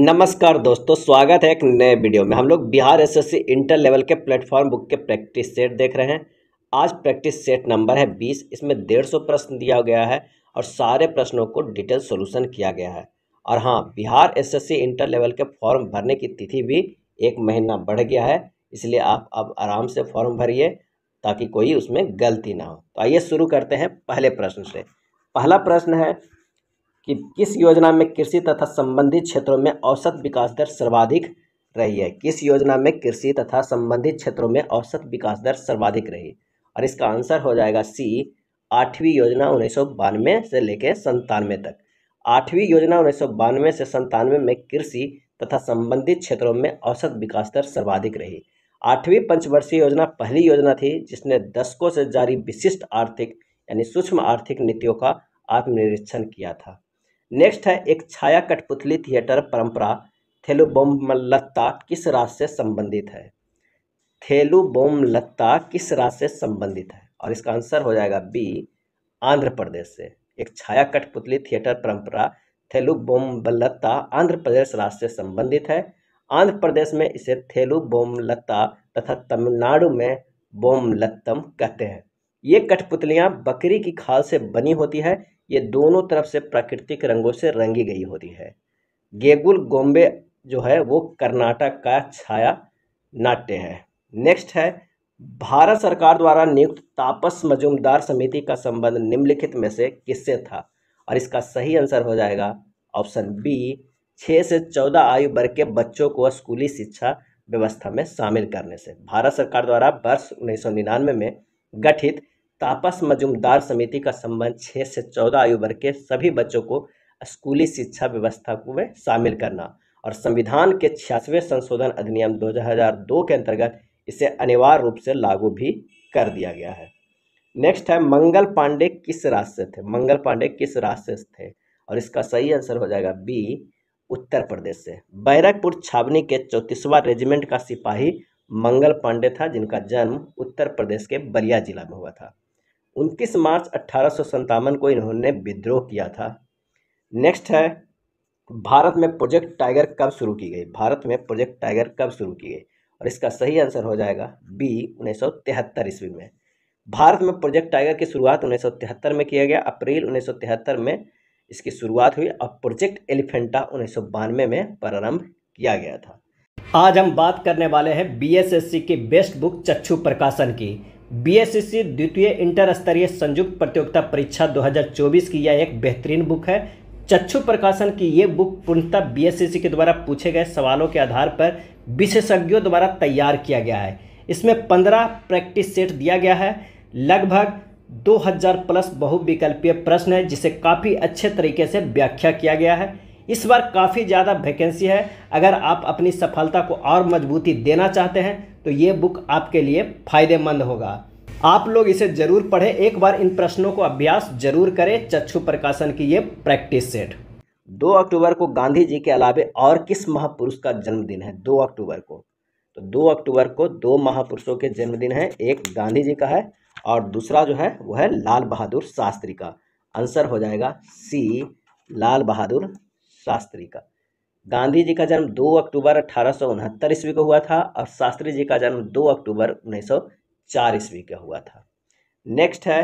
नमस्कार दोस्तों, स्वागत है एक नए वीडियो में। हम लोग बिहार एसएससी इंटर लेवल के प्लेटफॉर्म बुक के प्रैक्टिस सेट देख रहे हैं। आज प्रैक्टिस सेट नंबर है 20। इसमें 150 प्रश्न दिया गया है और सारे प्रश्नों को डिटेल सॉल्यूशन किया गया है। और हाँ, बिहार एसएससी इंटर लेवल के फॉर्म भरने की तिथि भी एक महीना बढ़ गया है, इसलिए आप अब आराम से फॉर्म भरिए ताकि कोई उसमें गलती ना हो। तो आइए शुरू करते हैं पहले प्रश्न से। पहला प्रश्न है कि किस योजना में कृषि तथा संबंधित क्षेत्रों में औसत विकास दर सर्वाधिक रही है। किस योजना में कृषि तथा संबंधित क्षेत्रों में औसत विकास दर सर्वाधिक रही, और इसका आंसर हो जाएगा सी, 8वीं योजना 1992 से लेकर 97 तक। 8वीं योजना 1992 से 97 में कृषि तथा संबंधित क्षेत्रों में औसत विकास दर सर्वाधिक रही। 8वीं पंचवर्षीय योजना पहली योजना थी जिसने दशकों से जारी विशिष्ट आर्थिक यानी सूक्ष्म आर्थिक नीतियों का आत्मनिरीक्षण किया था। नेक्स्ट है, एक छाया कठपुतली थिएटर परंपरा थोलु बोम्मलता किस राज्य से संबंधित है। थोलु बोम्मलता किस राज्य से संबंधित है, और इसका आंसर हो जाएगा बी, आंध्र प्रदेश से। एक छाया कठपुतली थिएटर परंपरा थोलु बोम्मलता आंध्र प्रदेश राज्य से संबंधित है। आंध्र प्रदेश में इसे थोलु बोम्मलता तथा तमिलनाडु में बोमलत्तम कहते हैं। ये कठपुतलियाँ बकरी की खाल से बनी होती है। ये दोनों तरफ से प्राकृतिक रंगों से रंगी गई होती है। गेगुल गोम्बे जो है वो कर्नाटक का छाया नाट्य है। नेक्स्ट है, भारत सरकार द्वारा नियुक्त तापस मजूमदार समिति का संबंध निम्नलिखित में से किससे था, और इसका सही आंसर हो जाएगा ऑप्शन बी, 6 से 14 आयु वर्ग के बच्चों को स्कूली शिक्षा व्यवस्था में शामिल करने से। भारत सरकार द्वारा वर्ष 1999 में गठित तापस मजूमदार समिति का संबंध 6 से 14 आयु वर्ग के सभी बच्चों को स्कूली शिक्षा व्यवस्था को में शामिल करना और संविधान के 86वें संशोधन अधिनियम 2002 के अंतर्गत इसे अनिवार्य रूप से लागू भी कर दिया गया है। नेक्स्ट है, मंगल पांडे किस राज्य से थे। मंगल पांडे किस राज्य से थे, और इसका सही आंसर हो जाएगा बी, उत्तर प्रदेश से। बैरकपुर छावनी के 34वां रेजिमेंट का सिपाही मंगल पांडे था, जिनका जन्म उत्तर प्रदेश के बलिया जिला में हुआ था। 29 मार्च 1857 को इन्होंने विद्रोह किया था। नेक्स्ट है, भारत में प्रोजेक्ट टाइगर कब शुरू की गई। भारत में प्रोजेक्ट टाइगर कब शुरू की गई, और इसका सही आंसर हो जाएगा बी, 1973 ईस्वी में। भारत में प्रोजेक्ट टाइगर की शुरुआत 1973 में किया गया। अप्रैल 1973 में इसकी शुरुआत हुई और प्रोजेक्ट एलिफेंटा 1992 में प्रारंभ किया गया था। आज हम बात करने वाले हैं बीएसएससी की बेस्ट बुक चक्षु प्रकाशन की। बीएसएससी द्वितीय इंटर स्तरीय संयुक्त प्रतियोगिता परीक्षा 2024 की यह एक बेहतरीन बुक है। चक्षु प्रकाशन की ये बुक पूर्णतः बीएसएससी के द्वारा पूछे गए सवालों के आधार पर विशेषज्ञों द्वारा तैयार किया गया है। इसमें 15 प्रैक्टिस सेट दिया गया है। लगभग 2000 प्लस बहुविकल्पीय प्रश्न है जिसे काफ़ी अच्छे तरीके से व्याख्या किया गया है। इस बार काफ़ी ज़्यादा वैकेंसी है। अगर आप अपनी सफलता को और मजबूती देना चाहते हैं तो ये बुक आपके लिए फायदेमंद होगा। आप लोग इसे जरूर पढ़ें, एक बार इन प्रश्नों को अभ्यास जरूर करें। चक्षु प्रकाशन की ये प्रैक्टिस सेट। 2 अक्टूबर को गांधी जी के अलावे और किस महापुरुष का जन्मदिन है। 2 अक्टूबर को, तो 2 अक्टूबर को 2 महापुरुषों के जन्मदिन है। एक गांधी जी का है और दूसरा जो है वह है लाल बहादुर शास्त्री का। आंसर हो जाएगा सी, लाल बहादुर शास्त्री का। गांधी जी का जन्म 2 अक्टूबर 1869 ईस्वी को हुआ था और शास्त्री जी का जन्म 2 अक्टूबर 1904 ईस्वी का हुआ था। नेक्स्ट है,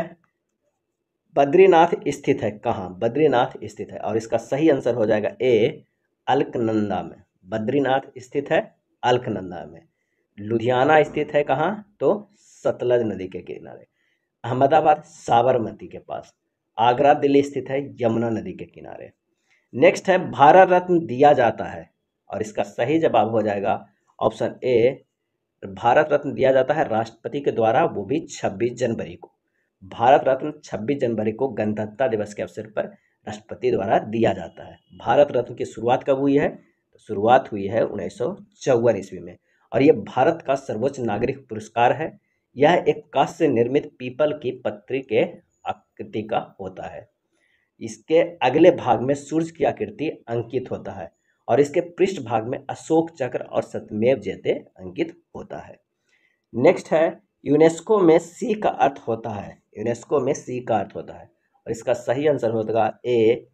बद्रीनाथ स्थित है कहाँ। बद्रीनाथ स्थित है, और इसका सही आंसर हो जाएगा ए, अलकनंदा में। बद्रीनाथ स्थित है अलकनंदा में। लुधियाना स्थित है कहाँ, तो सतलज नदी के किनारे। अहमदाबाद साबरमती के पास। आगरा दिल्ली स्थित है यमुना नदी के किनारे। नेक्स्ट है, भारत रत्न दिया जाता है, और इसका सही जवाब हो जाएगा ऑप्शन ए, भारत रत्न दिया जाता है राष्ट्रपति के द्वारा, वो भी 26 जनवरी को। भारत रत्न 26 जनवरी को गणतंत्र दिवस के अवसर पर राष्ट्रपति द्वारा दिया जाता है। भारत रत्न की शुरुआत कब हुई है, तो शुरुआत हुई है 1954 ईस्वी में, और ये भारत का सर्वोच्च नागरिक पुरस्कार है। यह एक कांच से निर्मित पीपल की पत्री के आकृति का होता है। इसके अगले भाग में सूर्य की आकृति अंकित होता है और इसके पृष्ठ भाग में अशोक चक्र और सत्यमेव जयते अंकित होता है। नेक्स्ट है, यूनेस्को में सी का अर्थ होता है। यूनेस्को में सी का अर्थ होता है, और इसका सही आंसर होगा ए,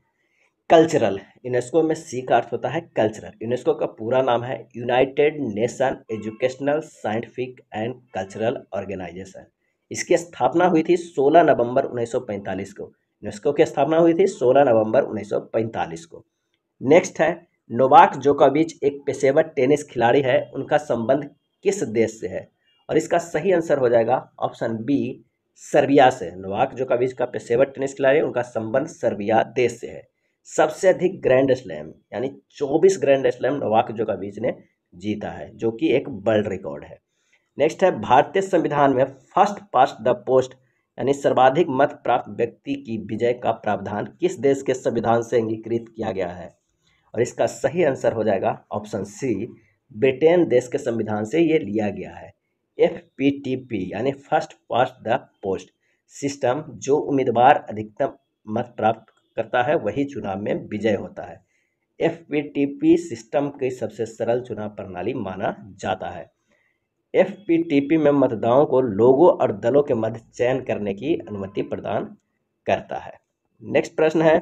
कल्चरल, यूनेस्को में सी का अर्थ होता है कल्चरल। यूनेस्को का पूरा नाम है United Nation Educational Scientific and Cultural Organisation. इसकी स्थापना हुई थी 16 नवंबर 1945 को। यूनेस्को की स्थापना हुई थी 16 नवंबर 1945 को। नेक्स्ट है नोवाक जोकोविच एक पेशेवर टेनिस खिलाड़ी है, उनका संबंध किस देश से है? और इसका सही आंसर हो जाएगा ऑप्शन बी सर्बिया से। नोवाक जोकोविच का पेशेवर टेनिस खिलाड़ी है, उनका संबंध सर्बिया देश से है। सबसे अधिक ग्रैंड स्लैम यानी 24 ग्रैंड स्लैम नोवाक जोकोविच ने जीता है, जो कि एक वर्ल्ड रिकॉर्ड है। नेक्स्ट है भारतीय संविधान में फर्स्ट पास्ट द पोस्ट यानी सर्वाधिक मत प्राप्त व्यक्ति की विजय का प्रावधान किस देश के संविधान से अंगीकृत किया गया है? और इसका सही आंसर हो जाएगा ऑप्शन सी ब्रिटेन देश के संविधान से ये लिया गया है। FPTP यानी first past the post system, जो उम्मीदवार अधिकतम मत प्राप्त करता है वही चुनाव में विजय होता है। FPTP सिस्टम की सबसे सरल चुनाव प्रणाली माना जाता है। FPTP में मतदाताओं को लोगों और दलों के मध्य चयन करने की अनुमति प्रदान करता है। नेक्स्ट प्रश्न है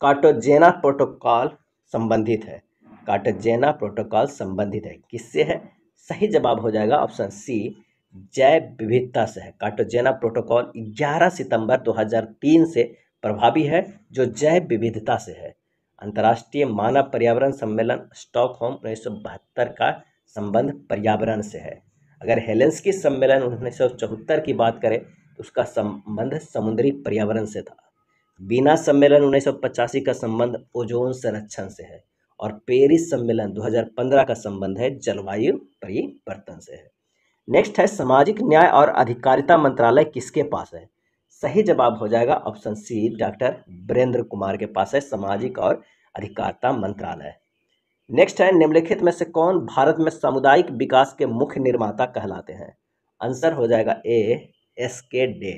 कार्टाजेना प्रोटोकॉल संबंधित है। कार्टाजेना प्रोटोकॉल संबंधित है किससे है? सही जवाब हो जाएगा ऑप्शन सी जैव विविधता से है। कार्टाजेना प्रोटोकॉल 11 सितंबर 2003 से प्रभावी है, जो जैव विविधता से है। अंतर्राष्ट्रीय मानव पर्यावरण सम्मेलन स्टॉकहोम 1972 का संबंध पर्यावरण से है। अगर हेलेंस्की सम्मेलन 1974 की बात करें तो उसका संबंध समुद्री पर्यावरण से था। बीना सम्मेलन 1985 का संबंध ओजोन संरक्षण से है। और पेरिस सम्मेलन 2015 का संबंध है जलवायु परिवर्तन से है। नेक्स्ट है सामाजिक न्याय और अधिकारिता मंत्रालय किसके पास है? सही जवाब हो जाएगा option C doctor Virendra Kumar के पास है सामाजिक और अधिकारिता मंत्रालय। नेक्स्ट है निम्नलिखित में से कौन भारत में सामुदायिक विकास के मुख्य निर्माता कहलाते हैं? आंसर हो जाएगा A. SK day.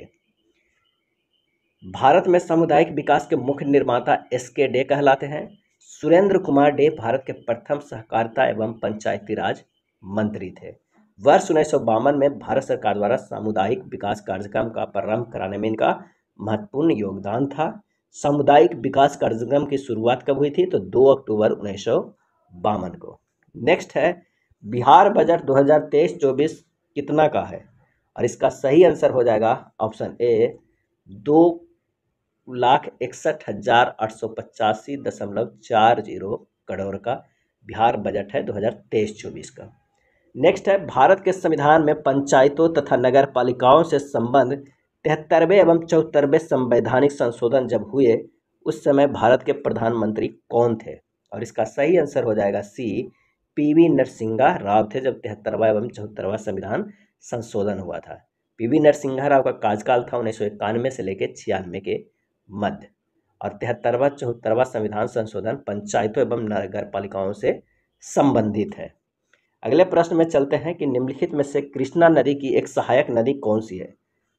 भारत में सामुदायिक विकास के मुख्य निर्माता SK डे कहलाते हैं। सुरेंद्र कुमार डे भारत के प्रथम सहकारिता एवं पंचायती राज मंत्री थे। वर्ष 1952 में भारत सरकार द्वारा सामुदायिक विकास कार्यक्रम का प्रारंभ कराने में इनका महत्वपूर्ण योगदान था। सामुदायिक विकास कार्यक्रम की शुरुआत कब हुई थी? तो 2 अक्टूबर 1952 को। नेक्स्ट है बिहार बजट 2023-24 कितना का है? और इसका सही आंसर हो जाएगा ऑप्शन ए 2,61,885.40 करोड़ का बिहार बजट है 2023-24 का। नेक्स्ट है भारत के संविधान में पंचायतों तथा नगर पालिकाओं से संबंध 73वें एवं 74वें संवैधानिक संशोधन जब हुए उस समय भारत के प्रधानमंत्री कौन थे? और इसका सही आंसर हो जाएगा सी PV नरसिंहा राव थे, जब 73वां एवं 74वां संविधान संशोधन हुआ था। PV नरसिंहा राव का कार्यकाल था 1991 से लेकर 96 के मध्य। और 73वां 74वां संविधान संशोधन पंचायतों एवं नगर पालिकाओं से संबंधित है। अगले प्रश्न में चलते हैं कि निम्नलिखित में से कृष्णा नदी की एक सहायक नदी कौन सी है?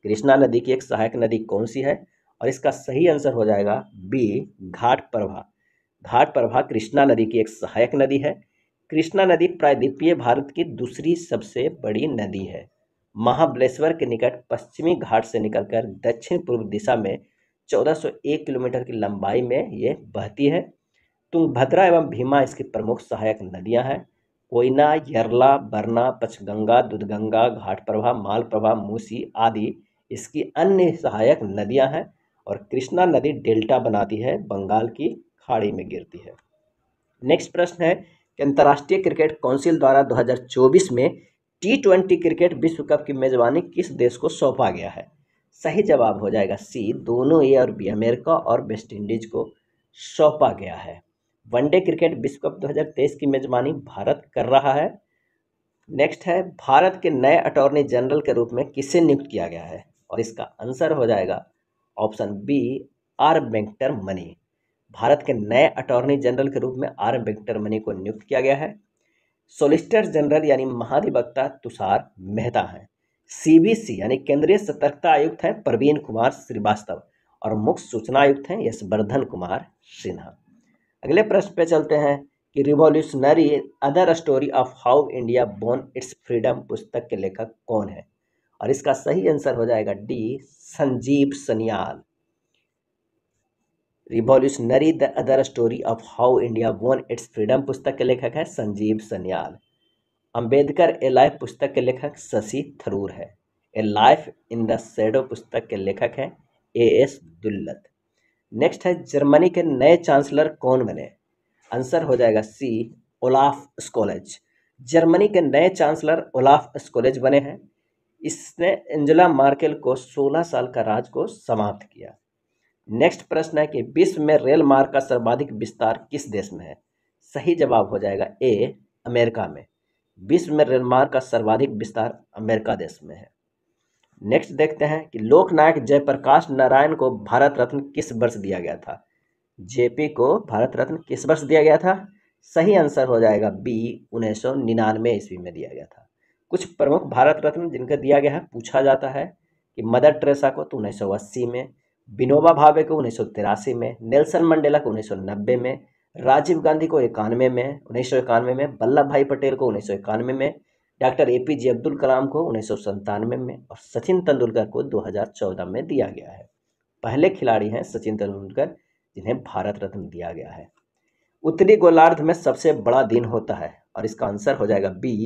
कृष्णा नदी की एक सहायक नदी कौन सी है? और इसका सही आंसर हो जाएगा B घाट प्रभा। घाट प्रभा कृष्णा नदी की एक सहायक नदी है। कृष्णा नदी प्रायद्वीपीय भारत की दूसरी सबसे बड़ी नदी है। महाबलेश्वर के निकट पश्चिमी घाट से निकलकर दक्षिण पूर्व दिशा में 1401 किलोमीटर की लंबाई में ये बहती है। तुंगभद्रा एवं भीमा इसकी प्रमुख सहायक नदियाँ हैं। कोयना, यरला, बरना, पचगंगा, दूधगंगा, घाटप्रभा, मालप्रभा, मूसी आदि इसकी अन्य सहायक नदियां हैं। और कृष्णा नदी डेल्टा बनाती है, बंगाल की खाड़ी में गिरती है। नेक्स्ट प्रश्न है कि अंतर्राष्ट्रीय क्रिकेट काउंसिल द्वारा 2024 में T20 क्रिकेट विश्व कप की मेजबानी किस देश को सौंपा गया है? सही जवाब हो जाएगा C दोनों ए और बी, अमेरिका और वेस्ट इंडीज को सौंपा गया है। वनडे क्रिकेट विश्व कप 2023 की मेजबानी भारत कर रहा है। नेक्स्ट है भारत के नए अटॉर्नी जनरल के रूप में किसे नियुक्त किया गया है? और इसका आंसर हो जाएगा ऑप्शन बी R. वेंकटरमनी। भारत के नए अटॉर्नी जनरल के रूप में R. वेंकटरमनी को नियुक्त किया गया है। सॉलिसिटर जनरल यानी महाधिवक्ता तुषार मेहता हैं। CBC यानी केंद्रीय सतर्कता आयुक्त हैं प्रवीण कुमार श्रीवास्तव। और मुख्य सूचना आयुक्त हैं यशवर्धन कुमार सिन्हा। अगले प्रश्न पे चलते हैं कि revolutionary other story of how India born its freedom पुस्तक के लेखक कौन है? और इसका सही आंसर हो जाएगा D. Sanjeev Sanyal. Revolutionary the story of how India won its freedom पुस्तक के लेखक है संजीव सान्याल। अंबेडकर ए लाइफ पुस्तक के लेखक शशि थरूर है। A life in the shadow पुस्तक के लेखक है A.S. दुल्लत। नेक्स्ट है जर्मनी के नए चांसलर कौन बने? आंसर हो जाएगा सी ओलाफ स्कॉलेज। जर्मनी के नए चांसलर ओलाफ स्कॉलेज बने हैं। इसने एंजेला मार्केल को 16 साल का राज को समाप्त किया। नेक्स्ट प्रश्न है कि विश्व में रेल मार्ग का सर्वाधिक विस्तार किस देश में है? सही जवाब हो जाएगा ए अमेरिका में। विश्व में रेल मार्ग का सर्वाधिक विस्तार अमेरिका देश में है। नेक्स्ट देखते हैं कि लोकनायक जयप्रकाश नारायण को भारत रत्न किस वर्ष दिया गया था? जेपी को भारत रत्न किस वर्ष दिया गया था? सही आंसर हो जाएगा बी 1999 ईस्वी में दिया गया था। कुछ प्रमुख भारत रत्न जिनका दिया गया है पूछा जाता है कि मदर टेरेसा को तो 1980 में, विनोबा भावे को 1983 में, नेल्सन मंडेला को 1990 में, राजीव गांधी को 91 में 1991 में, वल्लभ भाई पटेल को 1991 में, डॉक्टर APJ अब्दुल कलाम को 1997 में और सचिन तेंदुलकर को 2014 में दिया गया है। पहले खिलाड़ी हैं सचिन तेंदुलकर जिन्हें भारत रत्न दिया गया है। उत्तरी गोलार्ध में सबसे बड़ा दिन होता है और इसका आंसर हो जाएगा बी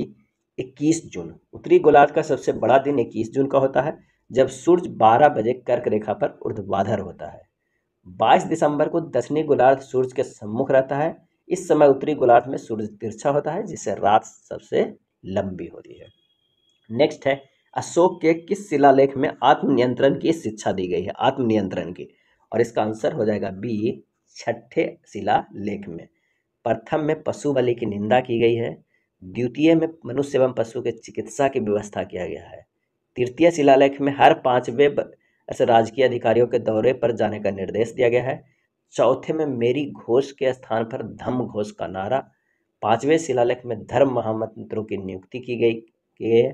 21 जून। उत्तरी गोलार्ध का सबसे बड़ा दिन 21 जून का होता है जब सूर्य 12 बजे कर्क रेखा पर ऊर्ध्वाधर होता है। 22 दिसंबर को दक्षिणी गोलार्ध सूर्य के सम्मुख रहता है। इस समय उत्तरी गोलार्ध में सूर्य तिरछा होता है जिससे रात सबसे लंबी होती है। नेक्स्ट है अशोक के किस शिलालेख में आत्मनियंत्रण की शिक्षा दी गई है? आत्मनियंत्रण की, और इसका आंसर हो जाएगा बी 6ठे शिलालेख में। प्रथम में पशु बलि की निंदा की गई है। द्वितीय में मनुष्य एवं पशु के चिकित्सा की व्यवस्था किया गया है। तृतीय शिलालेख में हर 5वें ऐसे राजकीय अधिकारियों के दौरे पर जाने का निर्देश दिया गया है। चौथे में मेरी घोष के स्थान पर धम्म घोष का नारा। 5वें शिलालेख में धर्म महामंत्रों की नियुक्ति की गई।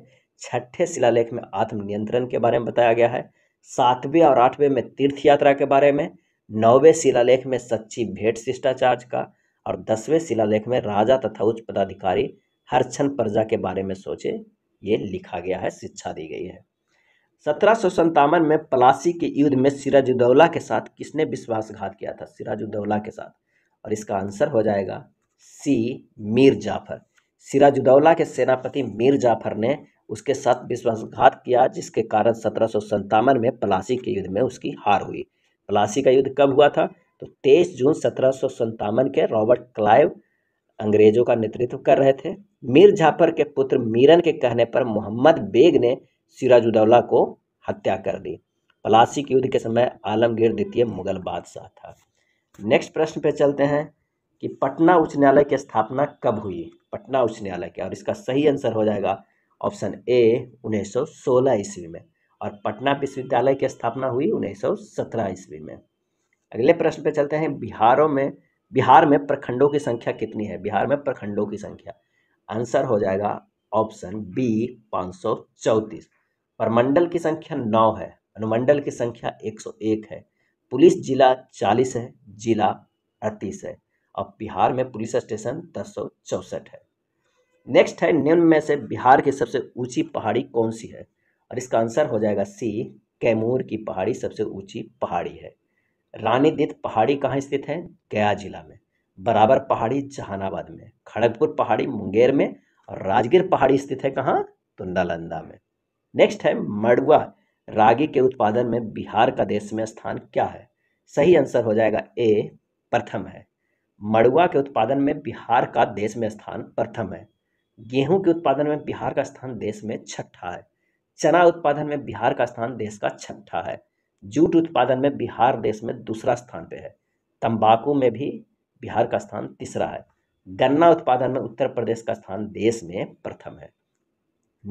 6ठे शिलालेख में आत्मनियंत्रण के बारे में बताया गया है। 7वें और 8वें में तीर्थ यात्रा के बारे में। 9वें शिलालेख में सच्ची भेंट शिष्टाचार का और 10वें शिलालेख में राजा तथा उच्च पदाधिकारी हर क्षण प्रजा के बारे में सोचे, ये लिखा गया है, शिक्षा दी गई है। 1757 में पलासी के युद्ध में सिराजुद्दौला के साथ किसने विश्वासघात किया था? सिराजुद्दौला के साथ, और इसका आंसर हो जाएगा सी मीर जाफर। सिराजुद्दौला के सेनापति मीर जाफर ने उसके साथ विश्वासघात किया जिसके कारण 1757 में पलासी के युद्ध में उसकी हार हुई। पलासी का युद्ध कब हुआ था? तो 23 जून 1757 के रॉबर्ट क्लाइव अंग्रेजों का नेतृत्व कर रहे थे। मीर जाफर के पुत्र मीरन के कहने पर मोहम्मद बेग ने सिराजुद्दौला को हत्या कर दी। पलासी के युद्ध के समय आलमगीर द्वितीय मुगल बादशाह था। नेक्स्ट प्रश्न पे चलते हैं कि पटना उच्च न्यायालय की स्थापना कब हुई? पटना उच्च न्यायालय की, और इसका सही आंसर हो जाएगा ऑप्शन ए 1916 ईस्वी में, और पटना विश्वविद्यालय की स्थापना हुई 1917 ईस्वी में। अगले प्रश्न पे चलते हैं, बिहार में प्रखंडों की संख्या कितनी है? बिहार में प्रखंडों की संख्या, आंसर हो जाएगा ऑप्शन बी 534। प्रमंडल की संख्या 9 है, अनुमंडल की संख्या 101 है, पुलिस जिला 40 है, जिला 38 है। अब बिहार में पुलिस स्टेशन 364 है। नेक्स्ट है निम्न में से बिहार की सबसे ऊंची पहाड़ी कौन सी है? और इसका आंसर हो जाएगा सी कैमूर की पहाड़ी सबसे ऊंची पहाड़ी है। रानीदीत पहाड़ी कहाँ स्थित है? गया जिला में। बराबर पहाड़ी जहानाबाद में, खड़गपुर पहाड़ी मुंगेर में और राजगीर पहाड़ी स्थित है कहाँ? तो नालंदा में। नेक्स्ट है मड़ुआ रागी के उत्पादन में बिहार का देश में स्थान क्या है? सही आंसर हो जाएगा ए प्रथम है। मड़ुआ के उत्पादन में बिहार का देश में स्थान प्रथम है। गेहूं के उत्पादन में बिहार का स्थान देश में 6ठा है। चना उत्पादन में बिहार का स्थान देश का 6ठा है। जूट उत्पादन में बिहार देश में दूसरा स्थान पे है। तंबाकू में भी बिहार का स्थान तीसरा है। गन्ना उत्पादन में उत्तर प्रदेश का स्थान देश में प्रथम है।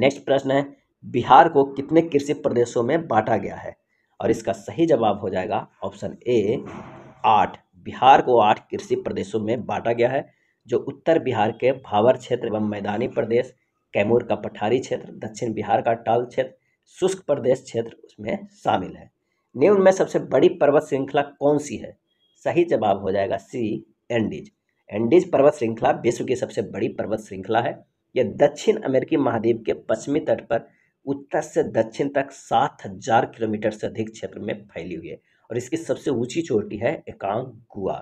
नेक्स्ट प्रश्न है, बिहार को कितने कृषि प्रदेशों में बांटा गया है? और इसका सही जवाब हो जाएगा ऑप्शन ए 8। बिहार को 8 कृषि प्रदेशों में बांटा गया है जो उत्तर बिहार के भावर क्षेत्र एवं मैदानी प्रदेश, कैमूर का पठारी क्षेत्र, दक्षिण बिहार का टाल क्षेत्र, शुष्क प्रदेश क्षेत्र उसमें शामिल है। निम्न में सबसे बड़ी पर्वत श्रृंखला कौन सी है? सही जवाब हो जाएगा सी एंडीज। एंडीज पर्वत श्रृंखला विश्व की सबसे बड़ी पर्वत श्रृंखला है। यह दक्षिण अमेरिकी महाद्वीप के पश्चिमी तट पर उत्तर से दक्षिण तक 7000 किलोमीटर से अधिक क्षेत्र में फैली हुई है। और इसकी सबसे ऊंची चोटी है एकांगुआ।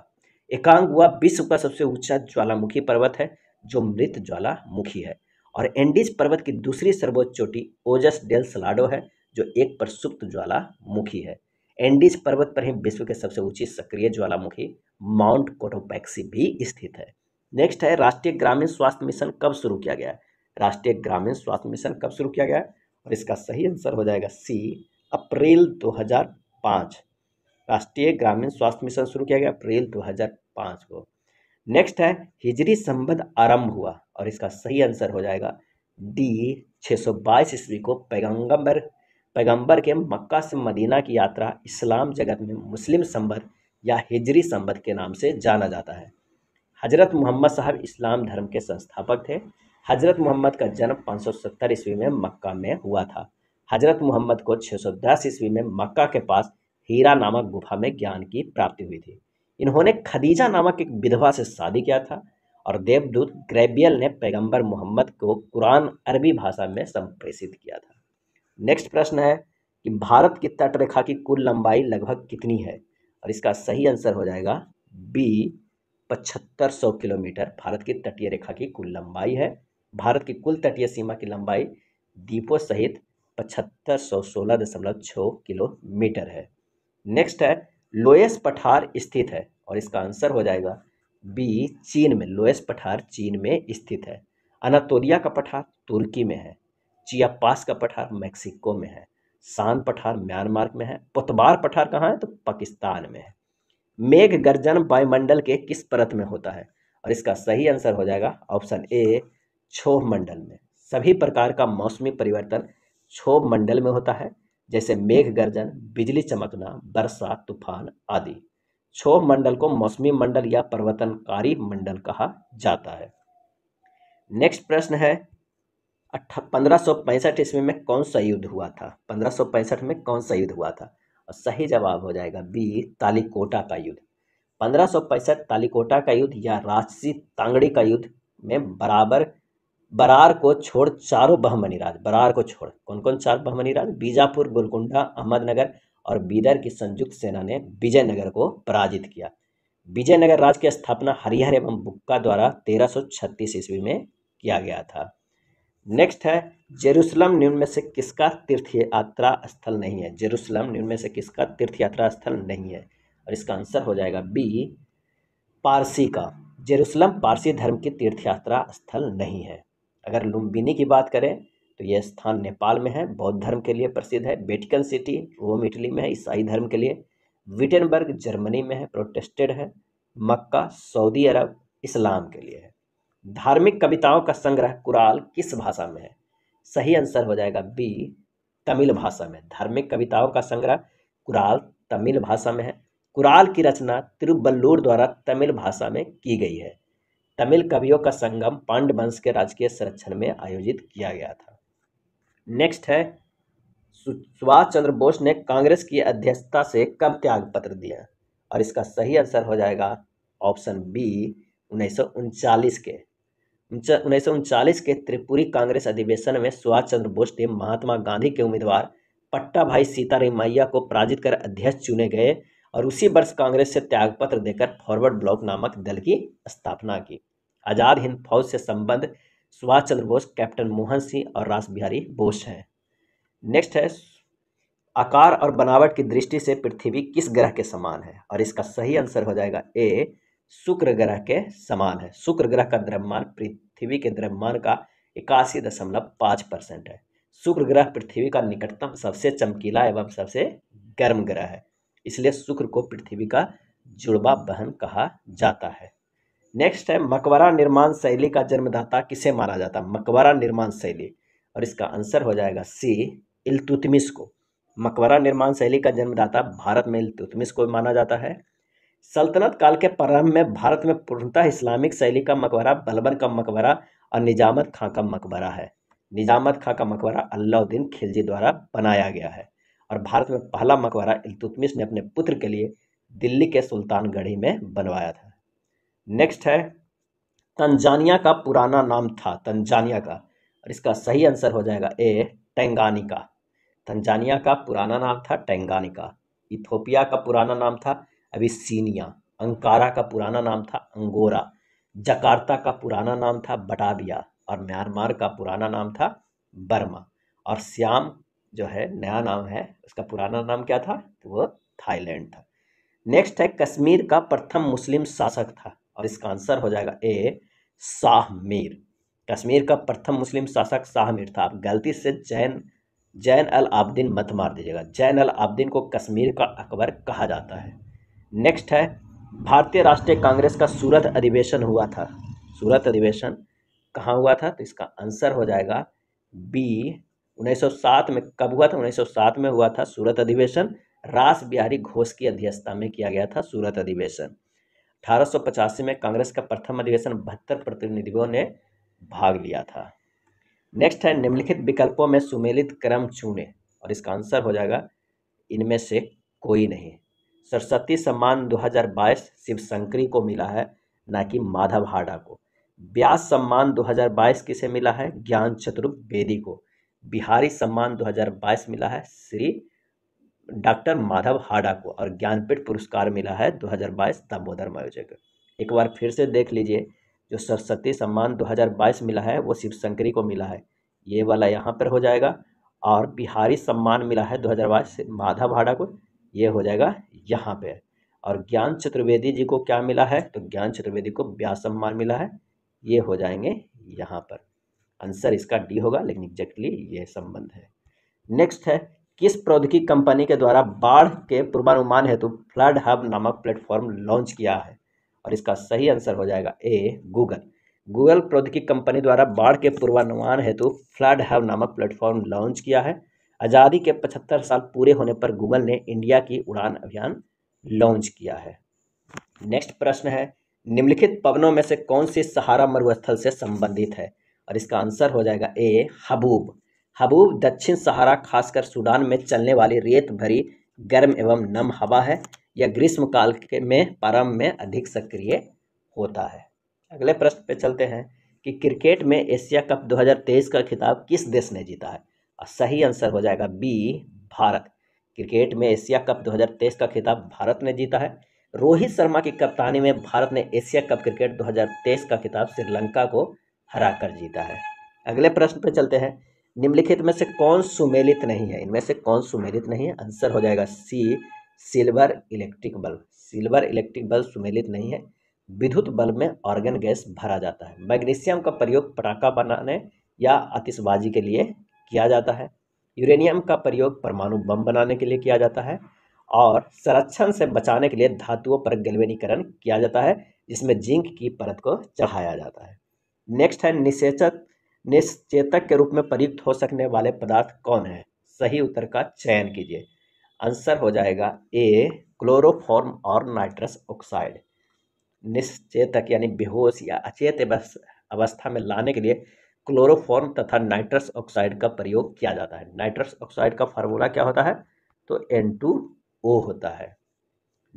एकांगुआ विश्व का सबसे ऊंचा ज्वालामुखी पर्वत है जो मृत ज्वालामुखी है। और एंडीज पर्वत की दूसरी सर्वोच्च चोटी ओजस डेल सलाडो है जो एक प्रसुप्त ज्वालामुखी है। एंडीज पर्वत पर ही विश्व के सबसे ऊंची सक्रिय ज्वालामुखी माउंट कोटोपैक्सी भी स्थित है। नेक्स्ट है राष्ट्रीय ग्रामीण स्वास्थ्य मिशन कब शुरू किया गया। राष्ट्रीय ग्रामीण स्वास्थ्य मिशन कब शुरू किया गया और इसका सही आंसर हो जाएगा सी, अप्रैल 2005। राष्ट्रीय ग्रामीण स्वास्थ्य मिशन शुरू किया गया अप्रैल 2005 को। नेक्स्ट है हिजरी संबंध आरंभ हुआ और इसका सही आंसर हो जाएगा डी, 622 ईस्वी को पैगंबर के मक्का से मदीना की यात्रा इस्लाम जगत में मुस्लिम संबत या हिजरी संबत के नाम से जाना जाता है। हजरत मोहम्मद साहब इस्लाम धर्म के संस्थापक थे। हजरत मोहम्मद का जन्म 570 ईस्वी में मक्का में हुआ था। हजरत मोहम्मद को 610 ईस्वी में मक्का के पास हीरा नामक गुफा में ज्ञान की प्राप्ति हुई थी। इन्होंने खदीजा नामक एक विधवा से शादी किया था और देवदूत गैब्रियल ने पैगंबर मोहम्मद को कुरान अरबी भाषा में संप्रेषित किया था। नेक्स्ट प्रश्न है कि भारत की तटरेखा की कुल लंबाई लगभग कितनी है और इसका सही आंसर हो जाएगा बी, 7500 किलोमीटर भारत की तटीय रेखा की कुल लंबाई है। भारत की कुल तटीय सीमा की लंबाई द्वीपों सहित 7516.6 किलोमीटर है। नेक्स्ट है लोएस पठार स्थित है और इसका आंसर हो जाएगा बी, चीन में। लोएस पठार चीन में स्थित है। अनातोलिया का पठार तुर्की में है। चिया पास का पठार मैक्सिको में है। शान पठार म्यांमार में है। पुतबार पठार कहाँ है तो पाकिस्तान में है। मेघ गर्जन वायुमंडल के किस परत में होता है और इसका सही आंसर हो जाएगा ऑप्शन ए, क्षोभ मंडल में। सभी प्रकार का मौसमी परिवर्तन क्षोभ मंडल में होता है जैसे मेघ गर्जन, बिजली चमकना, वर्षा, तूफान आदि। क्षोभ मंडल को मौसमी मंडल या परिवर्तनकारी मंडल कहा जाता है। नेक्स्ट प्रश्न है 1565 ईस्वी में कौन सा युद्ध हुआ था। 1565 में कौन सा युद्ध हुआ था और सही जवाब हो जाएगा बी, ताली कोटा का युद्ध। 1565 ताली कोटा का युद्ध या राजसी तांगड़ी का युद्ध में बरार को छोड़ चारों बहमनी राज, बरार को छोड़ कौन कौन चार बहमनी राज, बीजापुर, गोलकुंडा, अहमदनगर और बीदर की संयुक्त सेना ने विजयनगर को पराजित किया। विजयनगर राज की स्थापना हरिहर एवं बुक्का द्वारा 1336 ईस्वी में किया गया था। नेक्स्ट है जेरूसलम निम्न में से किसका तीर्थ यात्रा स्थल नहीं है। जेरूसलम निम्न में से किसका तीर्थ यात्रा स्थल नहीं है और इसका आंसर हो जाएगा बी, पारसी का। जेरूसलम पारसी धर्म की तीर्थ यात्रा स्थल नहीं है। अगर लुम्बिनी की बात करें तो यह स्थान नेपाल में है, बौद्ध धर्म के लिए प्रसिद्ध है। वेटिकन सिटी रोम इटली में है, ईसाई धर्म के लिए। विटेनबर्ग जर्मनी में है, प्रोटेस्टेड है। मक्का सऊदी अरब इस्लाम के लिए है। धार्मिक कविताओं का संग्रह कुराल किस भाषा में है। सही आंसर हो जाएगा बी, तमिल भाषा में। धार्मिक कविताओं का संग्रह कुराल तमिल भाषा में है। कुराल की रचना तिरुवल्लूर द्वारा तमिल भाषा में की गई है। तमिल कवियों का संगम पांड वंश के राजकीय संरक्षण में आयोजित किया गया था। नेक्स्ट है सुभाष चंद्र बोस ने कांग्रेस की अध्यक्षता से कब त्याग पत्र दिया और इसका सही आंसर हो जाएगा ऑप्शन बी, 1939 के त्रिपुरी कांग्रेस अधिवेशन में सुभाष चंद्र बोस ने महात्मा गांधी के उम्मीदवार पट्टाभाई सीतारमैया को पराजित कर अध्यक्ष चुने गए और उसी वर्ष कांग्रेस से त्यागपत्र देकर फॉरवर्ड ब्लॉक नामक दल की स्थापना की। आज़ाद हिंद फौज से संबद्ध सुभाष चंद्र बोस कैप्टन मोहन सिंह और रास बिहारी बोस हैं। नेक्स्ट है आकार और बनावट की दृष्टि से पृथ्वी किस ग्रह के समान है और इसका सही आंसर हो जाएगा ए, शुक्र ग्रह के समान है। शुक्र ग्रह का द्रव्यमान पृथ्वी के द्रव्यमान का 81.5% है। शुक्र ग्रह पृथ्वी का निकटतम सबसे चमकीला एवं सबसे गर्म ग्रह है, इसलिए शुक्र को पृथ्वी का जुड़वा बहन कहा जाता है। नेक्स्ट है मकबरा निर्माण शैली का जन्मदाता किसे माना जाता है। मकबरा निर्माण शैली और इसका आंसर हो जाएगा सी, इलतुतमिश को। मकबरा निर्माण शैली का जन्मदाता भारत में इलतुतमिश को माना जाता है। सल्तनत काल के प्रारंभ में भारत में पूर्णतः इस्लामिक शैली का मकबरा बलबर का मकबरा और निजामत खां का मकबरा है। निजामत खां का मकबरा अलाउद्दीन खिलजी द्वारा बनाया गया है और भारत में पहला मकबरा इलतुतमिश ने अपने पुत्र के लिए दिल्ली के सुल्तानगढ़ी में बनवाया था। नेक्स्ट है तंजानिया का पुराना नाम था। तंजानिया का और इसका सही आंसर हो जाएगा ए, टेंगानिका। तंजानिया का पुराना नाम था टेंगानिका। इथोपिया का पुराना नाम था अबिसिनिया, अंकारा का पुराना नाम था अंगोरा, जकार्ता का पुराना नाम था बटाविया और म्यांमार का पुराना नाम था बर्मा। और सियाम जो है नया नाम है, उसका पुराना नाम क्या था तो वो थाईलैंड था। नेक्स्ट है कश्मीर का प्रथम मुस्लिम शासक था और इसका आंसर हो जाएगा ए शाह मीर। कश्मीर का प्रथम मुस्लिम शासक शाह मीर था। आप गलती से जैन अल आबदीन मत मार दीजिएगा, जैन अल आबदीन को कश्मीर का अकबर कहा जाता है। नेक्स्ट है भारतीय राष्ट्रीय कांग्रेस का सूरत अधिवेशन हुआ था। सूरत अधिवेशन कहाँ हुआ था तो इसका आंसर हो जाएगा बी 1907 में। कब हुआ था 1907 में हुआ था सूरत अधिवेशन, रास बिहारी घोष की अध्यक्षता में किया गया था सूरत अधिवेशन। 1885 में कांग्रेस का प्रथम अधिवेशन 72 प्रतिनिधियों ने भाग लिया था। नेक्स्ट है निम्नलिखित विकल्पों में सुमेलित क्रम चुने और इसका आंसर हो जाएगा इनमें से कोई नहीं। सरस्वती सम्मान 2022 शिव शंकरी को मिला है, ना कि माधव हाडा को। व्यास सम्मान 2022 किसे मिला है, ज्ञान चतुर्थ बेदी को। बिहारी सम्मान 2022 मिला है श्री डॉक्टर माधव हाडा को और ज्ञानपीठ पुरस्कार मिला है 2022 दामोदर मायोजय को। एक बार फिर से देख लीजिए, जो सरस्वती सम्मान 2022 मिला है वो शिव शंकरी को मिला है, ये वाला यहाँ पर हो जाएगा। और बिहारी सम्मान मिला है 2022 माधव हाडा को, ये हो जाएगा यहाँ पे। और ज्ञान चतुर्वेदी जी को क्या मिला है तो ज्ञान चतुर्वेदी को व्यास सम्मान मिला है, ये हो जाएंगे यहाँ पर। आंसर इसका डी होगा, लेकिन एग्जैक्टली ये संबंध है। नेक्स्ट है किस प्रौद्योगिकी कंपनी के द्वारा बाढ़ के पूर्वानुमान हेतु फ्लड हब नामक प्लेटफॉर्म लॉन्च किया है और इसका सही आंसर हो जाएगा ए गूगल। गूगल प्रौद्योगिकी कंपनी द्वारा बाढ़ के पूर्वानुमान हेतु फ्लड हब नामक प्लेटफॉर्म लॉन्च किया है। आज़ादी के 75 साल पूरे होने पर गूगल ने इंडिया की उड़ान अभियान लॉन्च किया है। नेक्स्ट प्रश्न है निम्नलिखित पवनों में से कौन सी सहारा मरुस्थल से संबंधित है और इसका आंसर हो जाएगा ए हबूब। हबूब दक्षिण सहारा खासकर सूडान में चलने वाली रेत भरी गर्म एवं नम हवा है। यह ग्रीष्मकाल के में प्रारंभ में अधिक सक्रिय होता है। अगले प्रश्न पे चलते हैं कि क्रिकेट में एशिया कप 2023 का खिताब किस देश ने जीता है और सही आंसर हो जाएगा बी भारत। क्रिकेट में एशिया कप 2023 का खिताब भारत ने जीता है। रोहित शर्मा की कप्तानी में भारत ने एशिया कप क्रिकेट 2023 का खिताब श्रीलंका को हराकर जीता है। अगले प्रश्न पे चलते हैं निम्नलिखित में से कौन सुमेलित नहीं है, इनमें से कौन सुमेलित नहीं है, आंसर हो जाएगा C silver electric bulb. Silver electric bulb सुमेलित नहीं है। विद्युत बल्ब में ऑर्गन गैस भरा जाता है। मैग्नीशियम का प्रयोग पटाखा बनाने या आतिशबाजी के लिए किया जाता है। यूरेनियम का प्रयोग परमाणु बम बनाने के लिए किया जाता है। और संरक्षण से बचाने के लिए धातुओं पर गैल्वेनीकरण किया जाता है जिसमें जिंक की परत को चढ़ाया जाता है। नेक्स्ट है निश्चेतक के रूप में प्रयुक्त हो सकने वाले पदार्थ कौन है, सही उत्तर का चयन कीजिए। आंसर हो जाएगा ए क्लोरोफॉर्म और नाइट्रस ऑक्साइड। निश्चेतक यानी बेहोश या अचेत अवस्था में लाने के लिए क्लोरोफॉर्म तथा नाइट्रस ऑक्साइड का प्रयोग किया जाता है। नाइट्रस ऑक्साइड का फार्मूला क्या होता है तो N2O होता है।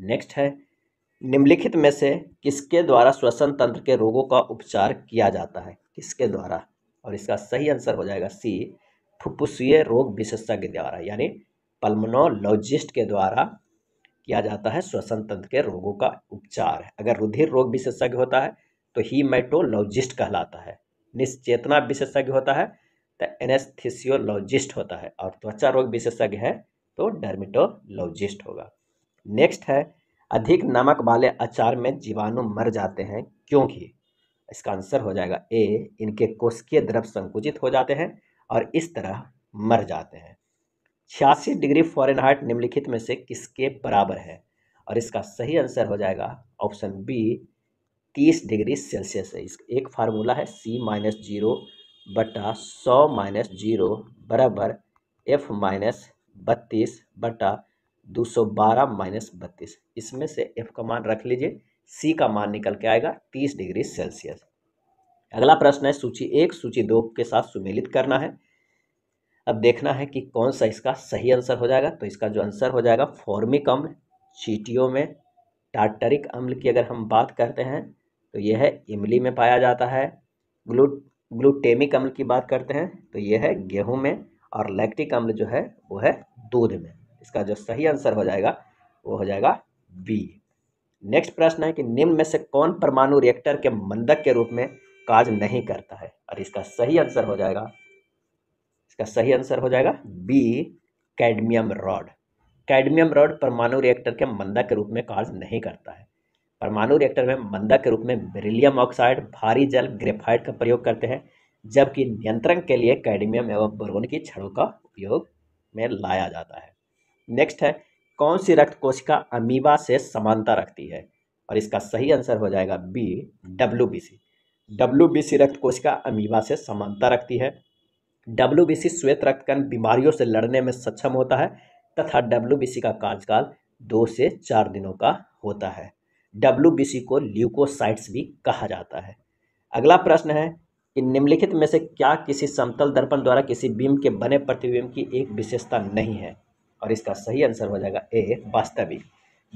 नेक्स्ट है निम्नलिखित में से किसके द्वारा श्वसन तंत्र के रोगों का उपचार किया जाता है, किसके द्वारा, और इसका सही आंसर हो जाएगा सी फुफ्फुसीय रोग विशेषज्ञ द्वारा यानी पल्मोनोलॉजिस्ट के द्वारा किया जाता है श्वसन तंत्र के रोगों का उपचार। अगर रुधिर रोग विशेषज्ञ होता है तो हीमेटोलॉजिस्ट कहलाता है। निश्चेतना विशेषज्ञ होता है तो एनेस्थीसियोलॉजिस्ट होता है। और त्वचा रोग विशेषज्ञ है तो डर्मेटोलॉजिस्ट होगा। नेक्स्ट है अधिक नमक वाले अचार में जीवाणु मर जाते हैं क्योंकि, इसका आंसर हो जाएगा ए इनके कोशिकीय द्रव संकुचित हो जाते हैं और इस तरह मर जाते हैं। 86 डिग्री फ़ारेनहाइट निम्नलिखित में से किसके बराबर है और इसका सही आंसर हो जाएगा ऑप्शन बी 30 डिग्री सेल्सियस है। इस एक फार्मूला है C - 0 बटा 100 - 0 बराबर F - 32 बटा 212 - 32। इसमें से F का मान रख लीजिए, C का मान निकल के आएगा 30 डिग्री सेल्सियस। अगला प्रश्न है सूची 1, सूची 2 के साथ सुमेलित करना है। अब देखना है कि कौन सा इसका सही आंसर हो जाएगा तो इसका जो आंसर हो जाएगा फॉर्मिक अम्ल। चींटियों में टार्टरिक अम्ल की अगर हम बात करते हैं तो यह है इमली में पाया जाता है। ग्लूटेमिक अम्ल की बात करते हैं तो यह है गेहूं में। और लैक्टिक अम्ल जो है वो है दूध में। इसका जो सही आंसर हो जाएगा वो हो जाएगा बी। नेक्स्ट प्रश्न है कि निम्न में से कौन परमाणु रिएक्टर के मंदक के रूप में कार्य नहीं करता है, और इसका सही आंसर हो जाएगा, इसका सही आंसर हो जाएगा B cadmium rod. Cadmium rod परमाणु रिएक्टर के मंदक के रूप में कार्य नहीं करता है। परमाणु रिएक्टर में मंदक के रूप में बेरिलियम ऑक्साइड, भारी जल, ग्रेफाइट का प्रयोग करते हैं, जबकि नियंत्रण के लिए कैडमियम एवं बोरोन की छड़ों का उपयोग में लाया जाता है। नेक्स्ट है कौन सी रक्त कोशिका अमीबा से समानता रखती है, और इसका सही आंसर हो जाएगा बी डब्ल्यूबीसी। डब्ल्यूबीसी रक्त कोशिका अमीबा से समानता रखती है। डब्ल्यूबीसी श्वेत रक्तकण बीमारियों से लड़ने में सक्षम होता है तथा डब्ल्यूबीसी का कार्यकाल 2 से 4 दिनों का होता है। डब्ल्यूबीसी को ल्यूकोसाइट्स भी कहा जाता है। अगला प्रश्न है कि निम्नलिखित में से क्या किसी समतल दर्पण द्वारा किसी बिंब के बने प्रतिबिंब की एक विशेषता नहीं है, और इसका सही आंसर हो जाएगा ए वास्तविक।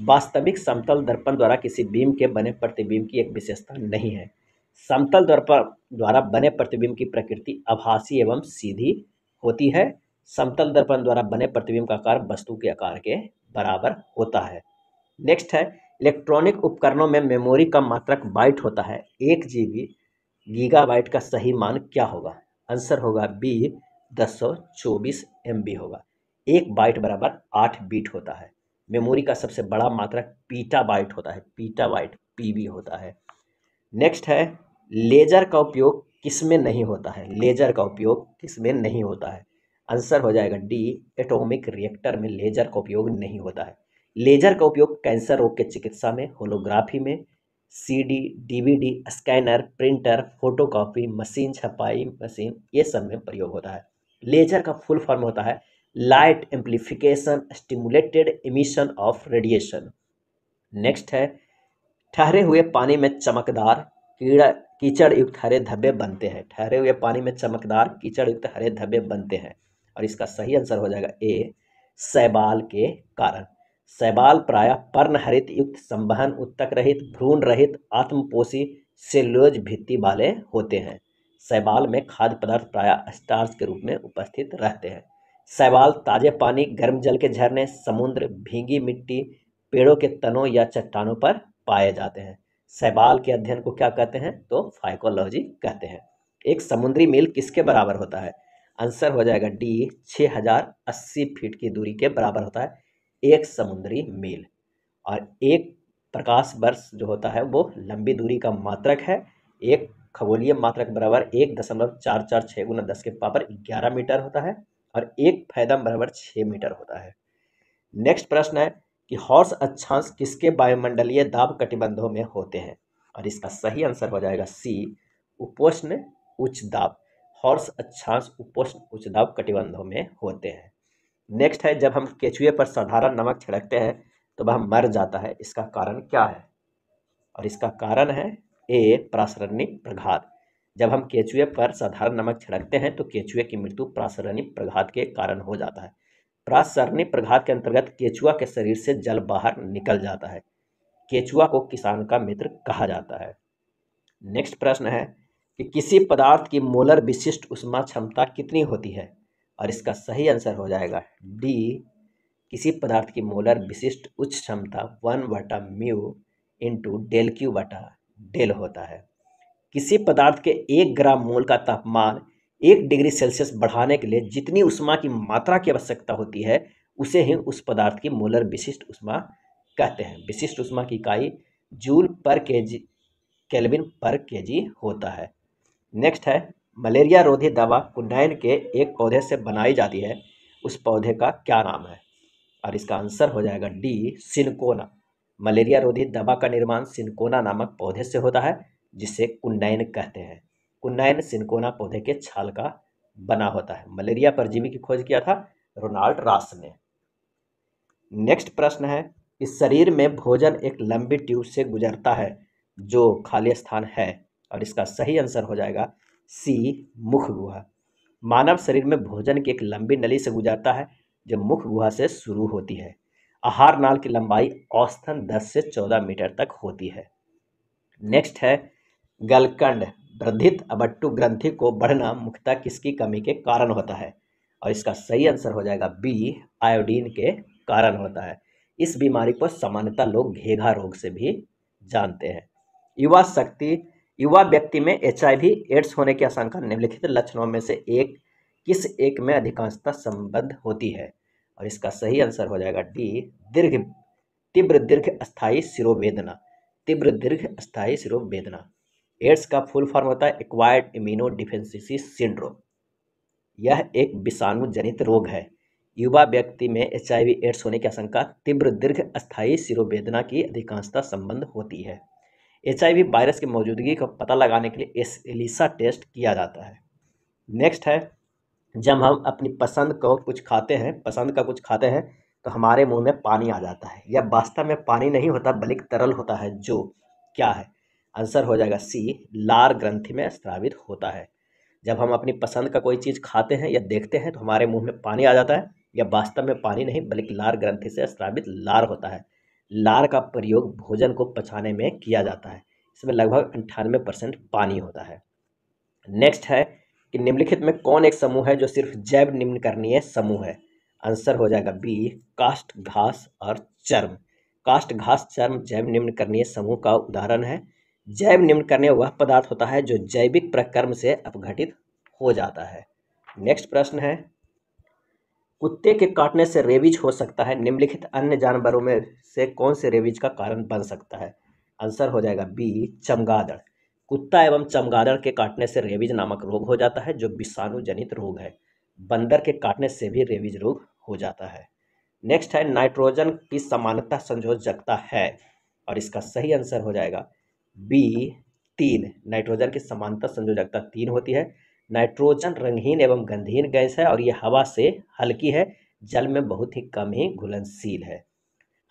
वास्तविक समतल दर्पण द्वारा किसी बिंब के बने प्रतिबिंब की एक विशेषता नहीं है। समतल दर्पण द्वारा बने प्रतिबिंब की प्रकृति आभासी एवं सीधी होती है। समतल दर्पण द्वारा बने प्रतिबिंब का आकार वस्तु के आकार के बराबर होता है। नेक्स्ट है इलेक्ट्रॉनिक उपकरणों में मेमोरी का मात्रक बाइट होता है। 1 जीबी गीगाबाइट का सही मान क्या होगा? आंसर होगा बी 1024 MB होगा। 1 बाइट बराबर 8 बीट होता है। मेमोरी का सबसे बड़ा मात्रक पीटाबाइट होता है। पीटाबाइट पीबी होता है। नेक्स्ट है लेजर का उपयोग किसमें नहीं होता है? लेजर का उपयोग किसमें नहीं होता है? आंसर हो जाएगा डी एटॉमिक रिएक्टर में लेजर का उपयोग नहीं होता है। लेजर का उपयोग कैंसर रोग के चिकित्सा में, होलोग्राफी में, CD, DVD, scanner, printer, photocopy machine, छपाई मशीन, ये सब में प्रयोग होता है। लेजर का फुल फॉर्म होता है light amplification stimulated emission of radiation. Next है ठहरे हुए पानी में चमकदार कीचड़ युक्त हरे धब्बे बनते हैं। ठहरे हुए पानी में चमकदार कीचड़ युक्त हरे धब्बे बनते हैं, और इसका सही आंसर हो जाएगा ए शैवाल के कारण। शैवाल प्रायः पर्णहरित युक्त, संवहन उत्तक रहित, भ्रूण रहित, आत्मपोषी, सेल्यूलोज भित्ति वाले होते हैं। शैवाल में खाद्य पदार्थ प्रायः स्टार्च के रूप में उपस्थित रहते हैं। शैवाल ताजे पानी, गर्म जल के झरने, समुद्र, भीगी मिट्टी, पेड़ों के तनों या चट्टानों पर पाए जाते हैं। शैवाल के अध्ययन को क्या कहते हैं? तो फाइकोलॉजी कहते हैं। एक समुद्री मील किसके बराबर होता है? आंसर हो जाएगा डी 6080 फीट की दूरी के बराबर होता है एक समुद्री मील। और एक प्रकाश वर्ष जो होता है वो लंबी दूरी का मात्रक है। एक खगोलीय मात्रक बराबर 1.446 × 10 के पावर 11 मीटर होता है, और एक फैदम बराबर 6 मीटर होता है। नेक्स्ट प्रश्न है कि हॉर्स अक्षांश किसके वायुमंडलीय दाब कटिबंधों में होते हैं, और इसका सही आंसर हो जाएगा सी उपोष्ण उच्च दाब। हॉर्स अक्षांश उपोष्ण उच्च दाब कटिबंधों में होते हैं। नेक्स्ट है जब हम केचुए पर साधारण नमक छिड़कते हैं तो वह मर जाता है, इसका कारण क्या है? और इसका कारण है ए परासरणिक प्रघात। जब हम केचुए पर साधारण नमक छिड़कते हैं तो केचुए की मृत्यु परासरणिक प्रघात के कारण हो जाता है। परासरणिक प्रघात के अंतर्गत केचुआ के शरीर से जल बाहर निकल जाता है। केचुआ को किसान का मित्र कहा जाता है। नेक्स्ट प्रश्न है कि किसी पदार्थ की मोलर विशिष्ट ऊष्मा क्षमता कितनी होती है, और इसका सही आंसर हो जाएगा डी किसी पदार्थ की मोलर विशिष्ट उच्च क्षमता 1/μ × del³ बटा del होता है। किसी पदार्थ के 1 ग्राम मोल का तापमान 1 डिग्री सेल्सियस बढ़ाने के लिए जितनी ऊष्मा की मात्रा की आवश्यकता होती है उसे ही उस पदार्थ की मोलर विशिष्ट ऊष्मा कहते हैं। विशिष्ट ऊष्मा की इकाई जूल पर केजी, केल्विन पर केजी होता है। नेक्स्ट है मलेरिया रोधी दवा कुनैन के एक पौधे से बनाई जाती है, उस पौधे का क्या नाम है? और इसका आंसर हो जाएगा डी सिनकोना। मलेरिया रोधी दवा का निर्माण सिनकोना नामक पौधे से होता है जिसे कुनैन कहते हैं। कुनैन सिनकोना पौधे के छाल का बना होता है। मलेरिया परजीवी की खोज किया था रोनाल्ड रास ने। नेक्स्ट प्रश्न है इस शरीर में भोजन एक लंबी ट्यूब से गुजरता है जो खाली स्थान है, और इसका सही आंसर हो जाएगा सी मुख गुहा। मानव शरीर में भोजन की एक लंबी नली से गुजरता है जो मुख गुहा से शुरू होती है। आहार नाल की लंबाई औसतन 10 से 14 मीटर तक होती है। नेक्स्ट है गलकंड वृद्धित अबट्टू ग्रंथि को बढ़ना मुख्यतः किसकी कमी के कारण होता है, और इसका सही आंसर हो जाएगा बी आयोडीन के कारण होता है। इस बीमारी को सामान्यतः लोग घेघा रोग से भी जानते हैं। युवा व्यक्ति में HIV एड्स होने की आशंका निम्नलिखित लक्षणों में से एक किस एक में अधिकांशतः संबद्ध होती है, और इसका सही आंसर हो जाएगा डी तीव्र दीर्घ स्थायी सिरोवेदना। एड्स का फुल फॉर्म होता है एक्वायर्ड इम्यूनो डिफिशिएंसी सिंड्रोम। यह एक विषाणु जनित रोग है। युवा व्यक्ति में HIV एड्स होने की आशंका तीव्र दीर्घ स्थायी सिरोवेदना की अधिकांशता संबंध होती है। HIV वायरस की मौजूदगी का पता लगाने के लिए एलिसा टेस्ट किया जाता है। नेक्स्ट है, जब हम अपनी पसंद का कुछ खाते हैं तो हमारे मुंह में पानी आ जाता है। यह वास्तव में पानी नहीं होता बल्कि तरल होता है, जो क्या है? आंसर हो जाएगा सी लार ग्रंथि में स्रावित होता है। जब हम अपनी पसंद का कोई चीज़ खाते हैं या देखते हैं तो हमारे मुंह में पानी आ जाता है। यह वास्तव में पानी नहीं बल्कि लार ग्रंथि से स्रावित लार होता है। लार का प्रयोग भोजन को पचाने में किया जाता है। इसमें लगभग 98% पानी होता है। नेक्स्ट है कि निम्नलिखित में कौन एक समूह है जो सिर्फ जैव निम्नकरणीय समूह है? आंसर हो जाएगा बी काष्ठ घास और चर्म। काष्ठ घास चर्म जैव निम्नकरणीय समूह का उदाहरण है। जैव निम्नकरणीय वह पदार्थ होता है जो जैविक प्रक्रम से अपघटित हो जाता है। नेक्स्ट प्रश्न है, कुत्ते के काटने से रेबीज हो सकता है। निम्नलिखित अन्य जानवरों में से कौन से रेबीज का कारण बन सकता है? आंसर हो जाएगा बी चमगादड़। कुत्ता एवं चमगादड़ के काटने से रेबीज नामक रोग हो जाता है जो विषाणु जनित रोग है। बंदर के काटने से भी रेबीज रोग हो जाता है। नेक्स्ट है, नाइट्रोजन की समानता संयोजकता है, और इसका सही आंसर हो जाएगा बी 3। नाइट्रोजन की समानता संयोजकता 3 होती है। नाइट्रोजन रंगहीन एवं गंधहीन गैस है और यह हवा से हल्की है, जल में बहुत ही कम ही घुलनशील है।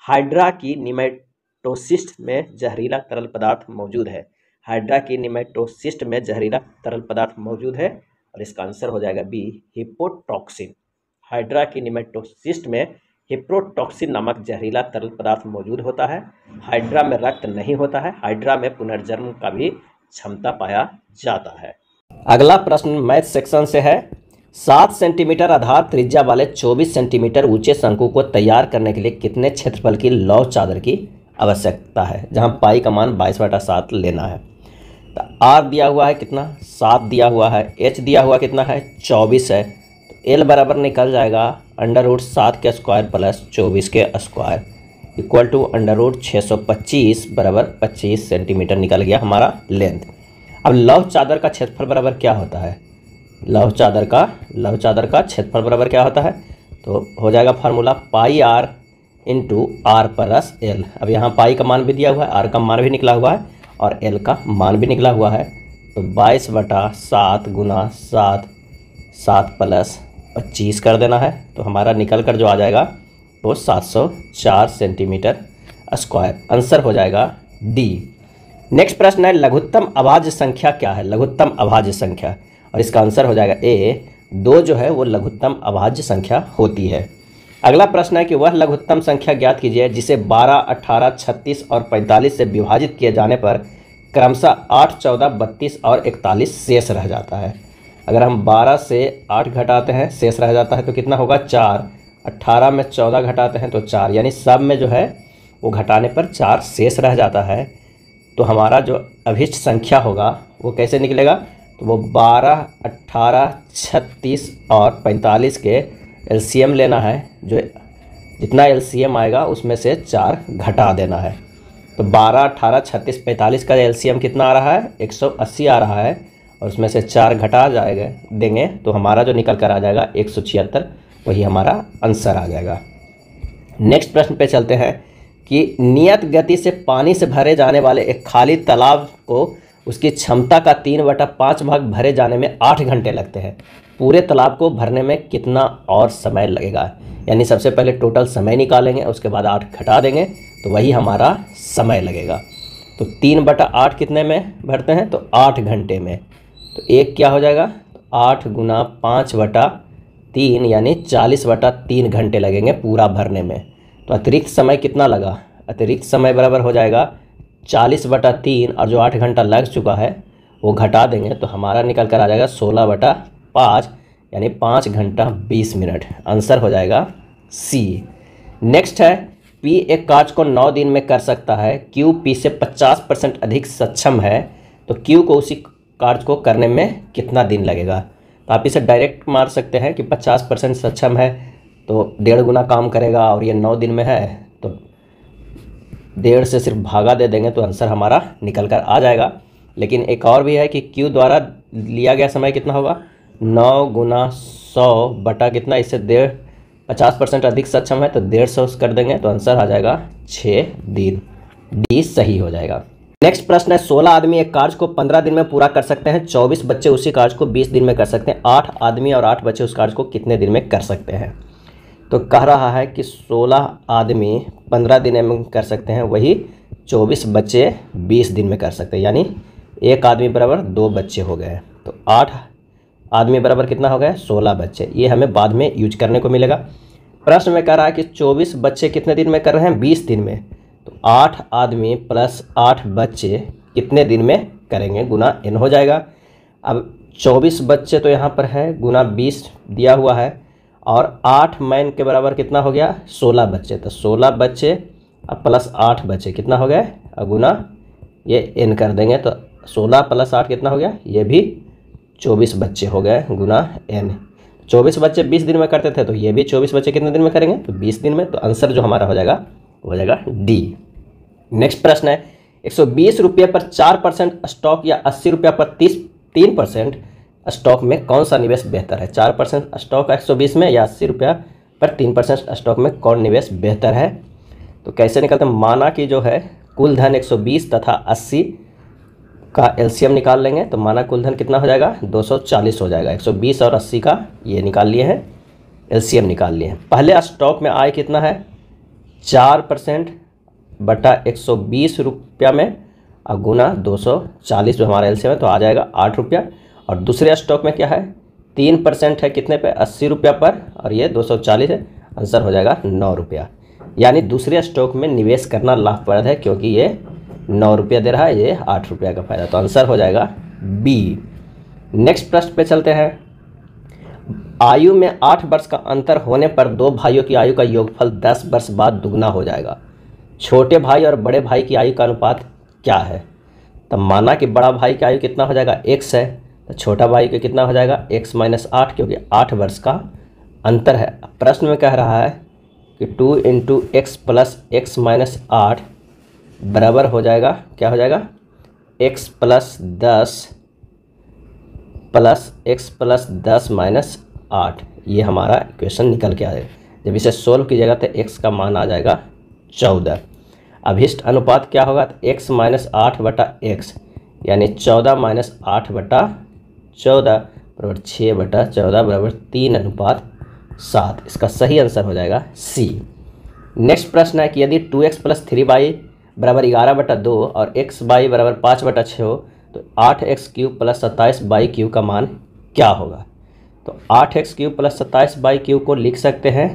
हाइड्रा की निमेटोसिस्ट में जहरीला तरल पदार्थ मौजूद है। हाइड्रा की निमेटोसिस्ट में जहरीला तरल पदार्थ मौजूद है, और इसका आंसर हो जाएगा बी हिप्रोटॉक्सिन। हाइड्रा की निमेटोसिस्ट में हिप्रोटॉक्सिन नामक जहरीला तरल पदार्थ मौजूद होता है। हाइड्रा में रक्त नहीं होता है। हाइड्रा में पुनर्जन्म का भी क्षमता पाया जाता है। अगला प्रश्न मैथ सेक्शन से है, 7 सेंटीमीटर आधार त्रिज्या वाले 24 सेंटीमीटर ऊंचे शंकु को तैयार करने के लिए कितने क्षेत्रफल की लौ चादर की आवश्यकता है, जहां पाई का मान 22/7 लेना है। तो आर दिया हुआ है कितना, 7 दिया हुआ है, एच दिया हुआ कितना है, 24 है। तो एल बराबर निकल जाएगा अंडर रूट 7 के स्क्वायर प्लस 24 के square equal to under root 625 बराबर 25 सेंटीमीटर निकल गया हमारा लेंथ। अब लव चादर का क्षेत्रफल बराबर क्या होता है? लव चादर का क्षेत्रफल बराबर क्या होता है? तो हो जाएगा फार्मूला πr × r+l। अब यहाँ पाई का मान भी दिया हुआ है, आर का मान भी निकला हुआ है और एल का मान भी निकला हुआ है। तो 22/7 × 7 + 25 कर देना है। तो हमारा निकल कर जो आ जाएगा वो 704 सेंटीमीटर स्क्वायर। आंसर हो जाएगा डी। नेक्स्ट प्रश्न है, लघुत्तम अभाज्य संख्या क्या है? लघुत्तम अभाज्य संख्या, और इसका आंसर हो जाएगा ए 2 जो है वो लघुत्तम अभाज्य संख्या होती है। अगला प्रश्न है कि वह लघुत्तम संख्या ज्ञात कीजिए जिसे 12, 18, 36 और 45 से विभाजित किए जाने पर क्रमशः 8, 14, 32 और 41 शेष रह जाता है। अगर हम 12 से 8 घटाते हैं शेष रह जाता है तो कितना होगा, 4। 18 में 14 घटाते हैं तो 4, यानी सब में जो है वो घटाने पर 4 शेष रह जाता है। तो हमारा जो अभिष्ट संख्या होगा वो कैसे निकलेगा, तो वो 12, 18, 36 और 45 के LCM लेना है। जो जितना LCM आएगा उसमें से 4 घटा देना है। तो 12, 18, 36, 45 का LCM कितना आ रहा है, 180 आ रहा है, और उसमें से 4 घटा जाएगा देंगे तो हमारा जो निकल कर आ जाएगा 176, वही हमारा आंसर आ जाएगा। नेक्स्ट प्रश्न पे चलते हैं कि नियत गति से पानी से भरे जाने वाले एक खाली तालाब को उसकी क्षमता का 3/5 भाग भरे जाने में 8 घंटे लगते हैं। पूरे तालाब को भरने में कितना और समय लगेगा? यानी सबसे पहले टोटल समय निकालेंगे, उसके बाद 8 घटा देंगे तो वही हमारा समय लगेगा। तो 3/8 कितने में भरते हैं, तो 8 घंटे में। तो एक क्या हो जाएगा, तो 8 × 5/3 यानी 40/3 घंटे लगेंगे पूरा भरने में। तो अतिरिक्त समय कितना लगा, अतिरिक्त समय बराबर हो जाएगा 40/3, और जो 8 घंटा लग चुका है वो घटा देंगे तो हमारा निकल कर आ जाएगा 16/5 यानी 5 घंटा 20 मिनट। आंसर हो जाएगा सी। नेक्स्ट है पी एक कार्य को 9 दिन में कर सकता है, क्यू पी से 50% अधिक सक्षम है, तो क्यू को उसी कार्य को करने में कितना दिन लगेगा। तो आप इसे डायरेक्ट मार सकते हैं कि 50% सक्षम है तो 1.5 गुना काम करेगा और ये 9 दिन में है तो 1.5 से सिर्फ भागा दे देंगे तो आंसर हमारा निकल कर आ जाएगा। लेकिन एक और भी है कि क्यू द्वारा लिया गया समय कितना होगा, 9 गुना 100 बटा कितना, इससे 50% अधिक सक्षम है तो 150 कर देंगे तो आंसर आ जाएगा 6 दिन, डी सही हो जाएगा। नेक्स्ट प्रश्न है 16 आदमी एक कार्य को 15 दिन में पूरा कर सकते हैं, 24 बच्चे उसी कार्य को 20 दिन में कर सकते हैं, 8 आदमी और 8 बच्चे उस कार्य को कितने दिन में कर सकते हैं। तो कह रहा है कि 16 आदमी 15 दिन में कर सकते हैं, वही 24 बच्चे 20 दिन में कर सकते हैं, यानी एक आदमी बराबर 2 बच्चे हो गए, तो 8 आदमी बराबर कितना हो गया, 16 बच्चे। ये हमें बाद में यूज करने को मिलेगा। प्रश्न में कह रहा है कि 24 बच्चे कितने दिन में कर रहे हैं, 20 दिन में, तो 8 आदमी प्लस 8 बच्चे कितने दिन में करेंगे, गुना n हो जाएगा। अब 24 बच्चे तो यहाँ पर है, गुना 20 दिया हुआ है, और 8 मैन के बराबर कितना हो गया, 16 बच्चे, तो 16 बच्चे अब प्लस 8 बच्चे कितना हो गया, अब गुना ये n कर देंगे तो 16 प्लस 8 कितना हो गया, ये भी 24 बच्चे हो गए, गुना n। 24 बच्चे 20 दिन में करते थे तो ये भी 24 बच्चे कितने दिन में करेंगे, तो 20 दिन में, तो आंसर जो हमारा हो जाएगा डी। नेक्स्ट प्रश्न है 120 रुपये पर 4% स्टॉक या 80 रुपये पर 3% स्टॉक में कौन सा निवेश बेहतर है। 4% स्टॉक 120 में या 80 रुपया पर 3% स्टॉक में कौन निवेश बेहतर है। तो कैसे निकलते हैं, माना कि जो है कुल धन 120 तथा 80 का एलसीएम निकाल लेंगे तो माना कुल धन कितना हो जाएगा, 240 हो जाएगा। 120 और 80 का ये निकाल लिए हैं, एलसीएम निकाल लिए हैं। पहले स्टॉक में आय कितना है, 4% बटा 120 रुपया में और गुना 240 जो हमारा एलसीएम है तो आ जाएगा 8 रुपया। और दूसरे स्टॉक में क्या है, 3% है कितने पे, 80 रुपया पर, और ये 240 है, आंसर हो जाएगा 9 रुपया। यानी दूसरे स्टॉक में निवेश करना लाभप्रद है क्योंकि ये 9 रुपया दे रहा है, ये 8 रुपया का फायदा, तो आंसर हो जाएगा बी। नेक्स्ट प्रश्न पे चलते हैं, आयु में 8 वर्ष का अंतर होने पर 2 भाइयों की आयु का योगफल 10 वर्ष बाद दुगना हो जाएगा। छोटे भाई और बड़े भाई की आयु का अनुपात क्या है। तो माना कि बड़ा भाई की आयु कितना हो जाएगा, x है, तो छोटा भाई का कितना हो जाएगा, x - 8, क्योंकि 8 वर्ष का अंतर है। प्रश्न में कह रहा है कि 2 × x + x - 8 बराबर हो जाएगा, क्या हो जाएगा, x + 10 + x + 10 - 8। ये हमारा इक्वेशन निकल के आए। जब इसे सोल्व कीजिएगा तो x का मान आ जाएगा 14। अभिष्ट अनुपात क्या होगा, तो x - 8 बटा x, यानी 14 - 8 बटा 14 बराबर 6 बटा 14 बराबर 3 अनुपात 7। इसका सही आंसर हो जाएगा सी। नेक्स्ट प्रश्न है कि यदि 2x + 3y = 11/2 और xy = 5/6 हो तो 8x³ + 27/q का मान क्या होगा। तो 8x³ + 27/q को लिख सकते हैं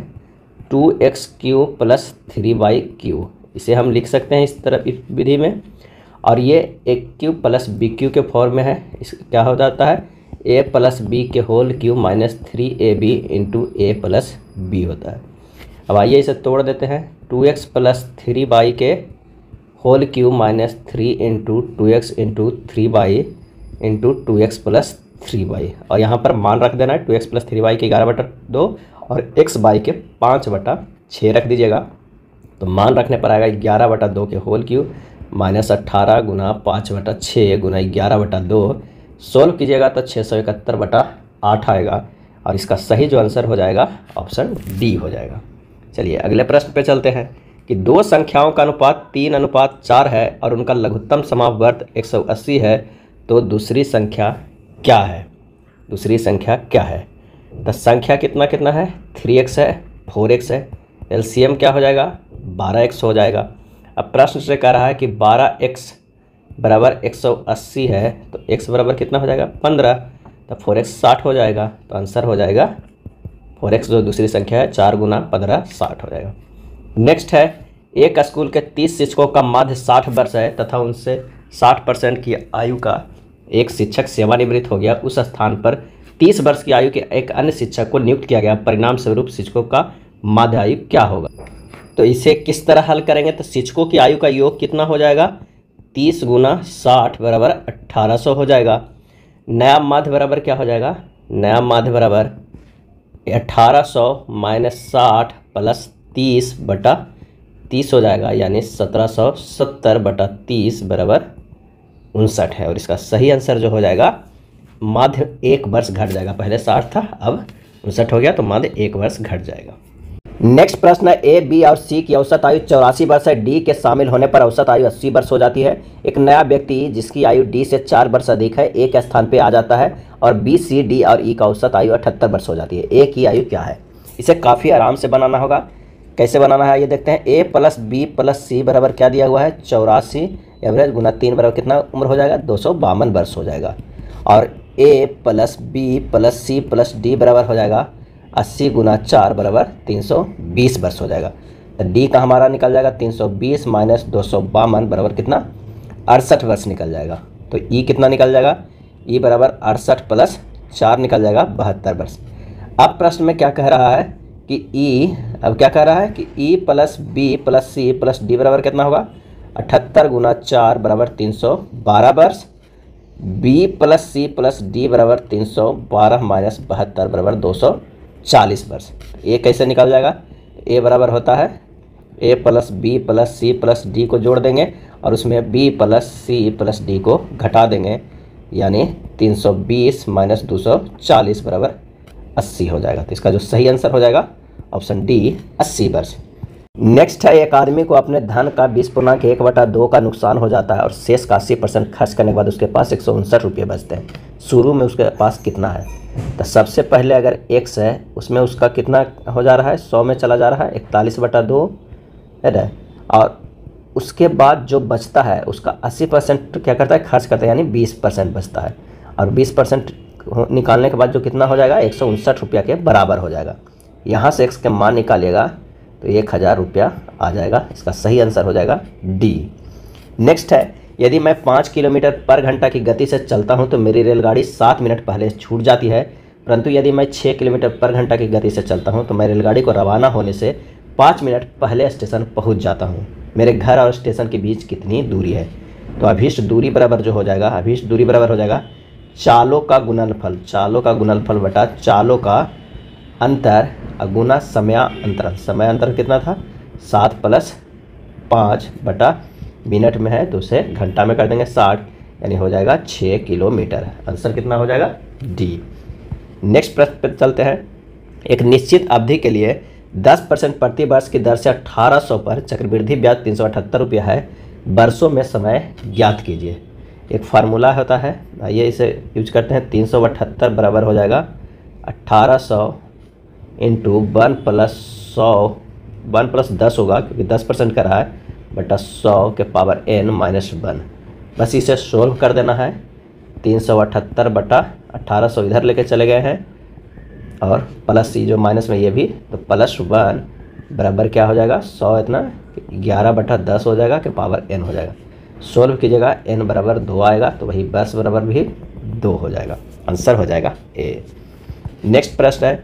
2x³ + 3y³। इसे हम लिख सकते हैं इस तरह इस विधि में, और ये a³ + b³ के फॉर्म में है। इस क्या हो जाता है, a + b³ - 3ab a + b होता है। अब आइए इसे तोड़ देते हैं, 2x + 3y - 3 × 2x × 3y × 2x + 3y, और यहाँ पर मान रख देना है 2x + 3y के 11/2 और xy के 5/6 रख दीजिएगा, तो मान रखने पर आएगा 11/2 (18 × 5/6 × 11/2। सोल्व कीजिएगा तो 671/8 आएगा, और इसका सही जो आंसर हो जाएगा ऑप्शन डी हो जाएगा। चलिए अगले प्रश्न पे चलते हैं कि 2 संख्याओं का अनुपात 3:4 है और उनका लघुत्तम समापवर्त 180 है, तो दूसरी संख्या क्या है। तो संख्या कितना है, 3x है, 4x है, एलसीएम क्या हो जाएगा, 12x हो जाएगा। अब प्रश्न से कह रहा है कि 12x = 180 है तो x बराबर कितना हो जाएगा, 15, तो 4x 60 हो जाएगा, तो आंसर हो जाएगा 4x जो दूसरी संख्या है 4 × 15 = 60 हो जाएगा। नेक्स्ट है एक स्कूल के 30 शिक्षकों का माध्य 60 वर्ष है तथा उनसे 60% की आयु का एक शिक्षक सेवानिवृत्त हो गया, उस स्थान पर 30 वर्ष की आयु के एक अन्य शिक्षक को नियुक्त किया गया, परिणाम स्वरूप शिक्षकों का माध्य आयु क्या होगा। तो इसे किस तरह हल करेंगे, तो शिक्षकों की आयु का योग कितना हो जाएगा, 30 गुना 60 बराबर 1800 हो जाएगा। नया माध्य बराबर क्या हो जाएगा, नया माध्य बराबर 1800 माइनस 60 प्लस 30 बटा 30 हो जाएगा, यानी 1770 बटा 30 बराबर 59 है। और इसका सही आंसर जो हो जाएगा, माध्य 1 वर्ष घट जाएगा। पहले 60 था, अब 59 हो गया, तो माध्य 1 वर्ष घट जाएगा। नेक्स्ट प्रश्न है, ए बी और सी की औसत आयु 84 वर्ष है, डी के शामिल होने पर औसत आयु 80 वर्ष हो जाती है। एक नया व्यक्ति जिसकी आयु डी से 4 वर्ष अधिक है एक स्थान पे आ जाता है और बी सी डी और ई का औसत आयु 78 वर्ष हो जाती है। ए की आयु क्या है, इसे काफ़ी आराम से बनाना होगा। कैसे बनाना है ये देखते हैं। A plus B plus C बराबर क्या दिया हुआ है, 84 एवरेज गुना 3 बराबर कितना उम्र हो जाएगा, 252 वर्ष हो जाएगा। और A plus B plus C plus D बराबर हो जाएगा 80 गुना 4 बराबर 320 वर्ष हो जाएगा। तो डी का हमारा निकल जाएगा 320 माइनस 252 बराबर कितना, 68 वर्ष निकल जाएगा। तो ई कितना निकल जाएगा, ई बराबर 68 प्लस 4 निकल जाएगा 72 वर्ष। अब प्रश्न में क्या कह रहा है कि ई, अब क्या कह रहा है कि E plus B plus C plus D बराबर कितना होगा, 78 गुना 4 बराबर 312 वर्ष, B plus C plus D बराबर 312 माइनस 72 बराबर 240 वर्ष। ए कैसे निकल जाएगा, ए बराबर होता है A plus B plus C plus D को जोड़ देंगे और उसमें B plus C plus D को घटा देंगे, यानी 320 माइनस 240 बराबर 80 हो जाएगा। तो इसका जो सही आंसर हो जाएगा ऑप्शन डी, 80 वर्ष। नेक्स्ट है, एक आदमी को अपने धन का 20.1/2 का नुकसान हो जाता है और शेष का 80% खर्च करने के बाद उसके पास 159 रुपये बचते हैं। शुरू में उसके पास कितना है, तो सबसे पहले अगर 100 है उसमें उसका कितना हो जा रहा है, 100 में चला जा रहा है 41/2 है ना। और उसके बाद जो बचता है उसका 80% क्या करता है, खर्च करता है, यानी 20% बचता है। और 20% निकालने के बाद जो कितना हो जाएगा, 159 रुपये के बराबर हो जाएगा। यहाँ से x के मान निकालिएगा तो 1000 रुपया आ जाएगा। इसका सही आंसर हो जाएगा डी। नेक्स्ट है, यदि मैं 5 किलोमीटर/घंटा की गति से चलता हूं तो मेरी रेलगाड़ी 7 मिनट पहले छूट जाती है, परंतु यदि मैं 6 किलोमीटर/घंटा की गति से चलता हूं तो मैं रेलगाड़ी को रवाना होने से 5 मिनट पहले स्टेशन पहुंच जाता हूं। मेरे घर और स्टेशन के बीच कितनी दूरी है, तो अभीष्ट दूरी बराबर जो हो जाएगा, अभीष्ट दूरी बराबर हो जाएगा चालों का गुणनफल, चालों का गुणनफल बटा चालों का अंतर गुना समयांतरण। समयांतरण कितना था, 7 प्लस 5 बटा मिनट में है तो उसे घंटा में कर देंगे 60, यानी हो जाएगा 6 किलोमीटर। आंसर कितना हो जाएगा, डी। नेक्स्ट प्रश्न पर चलते हैं, एक निश्चित अवधि के लिए 10% प्रति वर्ष की दर से 1800 पर चक्रवृद्धि ब्याज 378 रुपया है, वर्षों में समय ज्ञात कीजिए। एक फार्मूला होता है, ये इसे यूज करते हैं, 378 बराबर हो जाएगा 1800 × 1 प्लस 10 होगा क्योंकि 10% का रहा है, बटा 100 के पावर n माइनस 1। बस इसे सोल्व कर देना है। 378 बटा 1800 इधर लेके चले गए हैं और प्लस ये जो माइनस में ये भी, तो +1 बराबर क्या हो जाएगा, 100 इतना 11/10 हो जाएगा के पावर n हो जाएगा। सोल्व कीजिएगा, n बराबर 2 आएगा, तो वही 10 बराबर 2 हो जाएगा। आंसर हो जाएगा ए। नेक्स्ट प्रश्न है,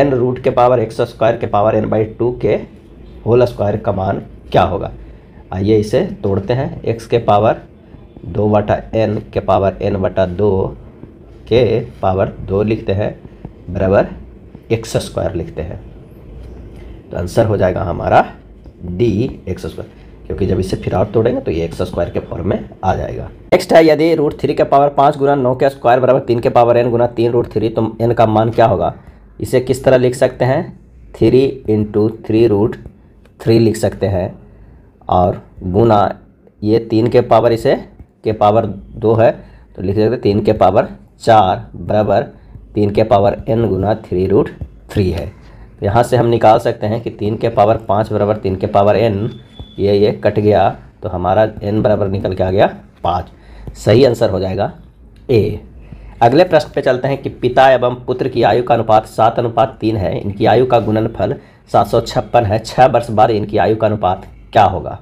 n√1/100² n/2 के होल स्क्वायर का मान क्या होगा। आइए इसे तोड़ते हैं। x के पावर 2 बटा n के पावर n बटा 2 लिखते हैं बराबर x² लिखते हैं, तो आंसर हो जाएगा हमारा d, x², क्योंकि जब इसे फिर और तोड़ेंगे तो ये x² के फॉर्म में आ जाएगा। नेक्स्ट है, यदि √3 के पावर 5 गुना 9 के स्क्वायर बराबर 3 के पावर n गुना 3√3 तो n का मान क्या होगा। इसे किस तरह लिख सकते हैं, 3 × 3√3 लिख सकते हैं और गुना ये 3 के पावर, इसे के पावर 2 है तो लिख सकते हैं 3 के पावर 4 बराबर 3 के पावर n गुना 3√3 है। तो यहाँ से हम निकाल सकते हैं कि 3 के पावर 5 बराबर 3 के पावर n, ये कट गया तो हमारा n बराबर निकल के आ गया 5। सही आंसर हो जाएगा ए। अगले प्रश्न पे चलते हैं कि पिता एवं पुत्र की आयु का अनुपात 7:3 है, इनकी आयु का गुणनफल 756 है, 6 वर्ष बाद इनकी आयु का अनुपात क्या होगा।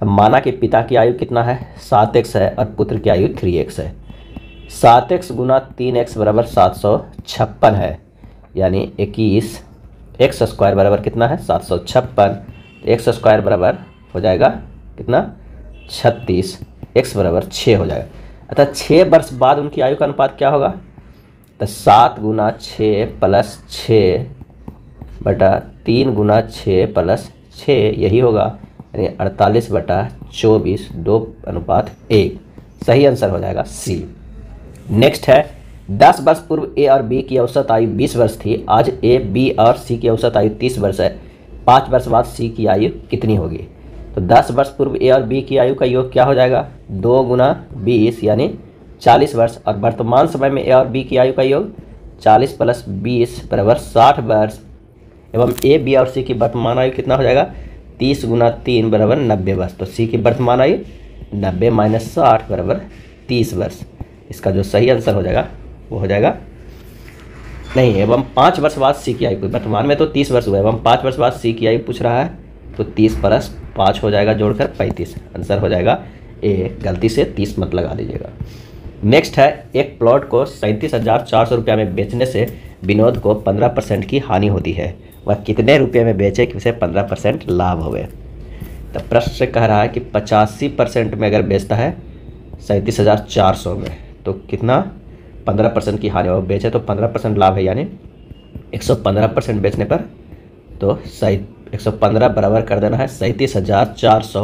तो माना कि पिता की आयु कितना है, 7x है और पुत्र की आयु 3x है। 7x गुना 3x बराबर 756 है, यानी 21 x² बराबर कितना है, 756 एक्स स्क्वायर बराबर हो जाएगा कितना 36, एक्स बराबर 6 हो जाएगा। अतः 6 वर्ष बाद उनकी आयु का अनुपात क्या होगा, तो 7 गुना 6 प्लस 6 बटा 3 गुना 6 प्लस 6 यही होगा, यानी 48 बटा 24 2:1 सही आंसर हो जाएगा सी। नेक्स्ट है 10 वर्ष पूर्व ए और बी की औसत आयु 20 वर्ष थी, आज ए बी और सी की औसत आयु 30 वर्ष है, 5 वर्ष बाद सी की आयु कितनी होगी? तो 10 वर्ष पूर्व ए और बी की आयु का योग क्या हो जाएगा 2 गुना 20 यानी 40 वर्ष, और वर्तमान समय में ए और बी की आयु का योग 40 प्लस 20 बराबर 60 वर्ष, एवं ए बी और सी की वर्तमान आयु कितना हो जाएगा 30 गुना 3 बराबर 90 वर्ष। तो सी की वर्तमान आयु 90 माइनस 60 बराबर 30 वर्ष, इसका जो सही आंसर हो जाएगा वो हो जाएगा नहीं, एवं 5 वर्ष बाद सी की आयु, वर्तमान में तो 30 वर्ष हुआ, एवं 5 वर्ष बाद सी की आयु पूछ रहा है, तो 30 प्लस 5 हो जाएगा जोड़कर 35, आंसर हो जाएगा ए। गलती से 30 मत लगा दीजिएगा। नेक्स्ट है एक प्लॉट को 37,400 रुपये में बेचने से विनोद को 15% की हानि होती है, वह कितने रुपये में बेचे कि उसे 15% लाभ होवे? तो प्रश्न कह रहा है कि 85% में अगर बेचता है 37,400 में तो कितना 15% की हानि हो, बेचे तो 15% लाभ है, यानी 115% बेचने पर तो 115 बराबर कर देना है 37,400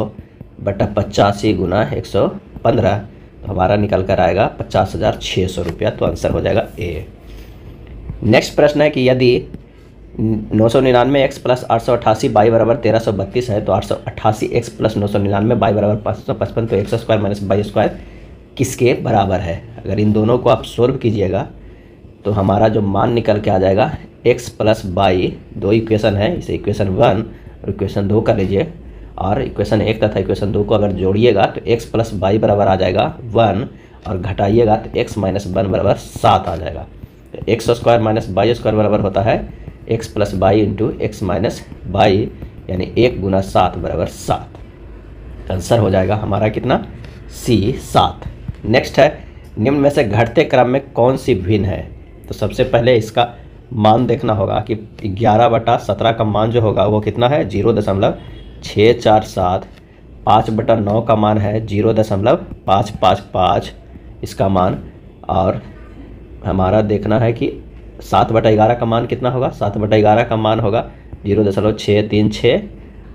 बटा 85 गुना 115, तो हमारा निकल कर आएगा 50,600 रुपया, तो आंसर हो जाएगा ए। नेक्स्ट प्रश्न है कि यदि 999x प्लस 888 बाई बराबर 1332 है, तो 888x प्लस 999 बाई बराबर 555, तो 100 स्क्वायर माइनस बाई स्क्वायर किसके बराबर है? अगर इन दोनों को आप सोल्व कीजिएगा तो हमारा जो मान निकल के आ जाएगा x प्लस बाई, दो इक्वेशन है, इसे इक्वेशन 1 और इक्वेशन 2 कर लीजिए, और इक्वेशन 1 तथा इक्वेशन 2 को अगर जोड़िएगा तो x प्लस बाई बराबर आ जाएगा 1, और घटाइएगा तो x माइनस 1 बराबर 7 आ जाएगा। तो 100 स्क्वायर माइनस बाई स्क्वायर बराबर होता है x plus y into x minus y, यानी 1 गुना 7 बराबर 7, आंसर हो जाएगा हमारा कितना सी 7। नेक्स्ट है निम्न में से घटते क्रम में कौन सी भिन्न है? तो सबसे पहले इसका मान देखना होगा कि 11 बटा 17 का मान जो होगा वो कितना है 0.647, 5 बटा 9 का मान है 0.555 इसका मान, और हमारा देखना है कि 7 बटा 11 का मान कितना होगा, 7 बटा 11 का मान होगा 0.636,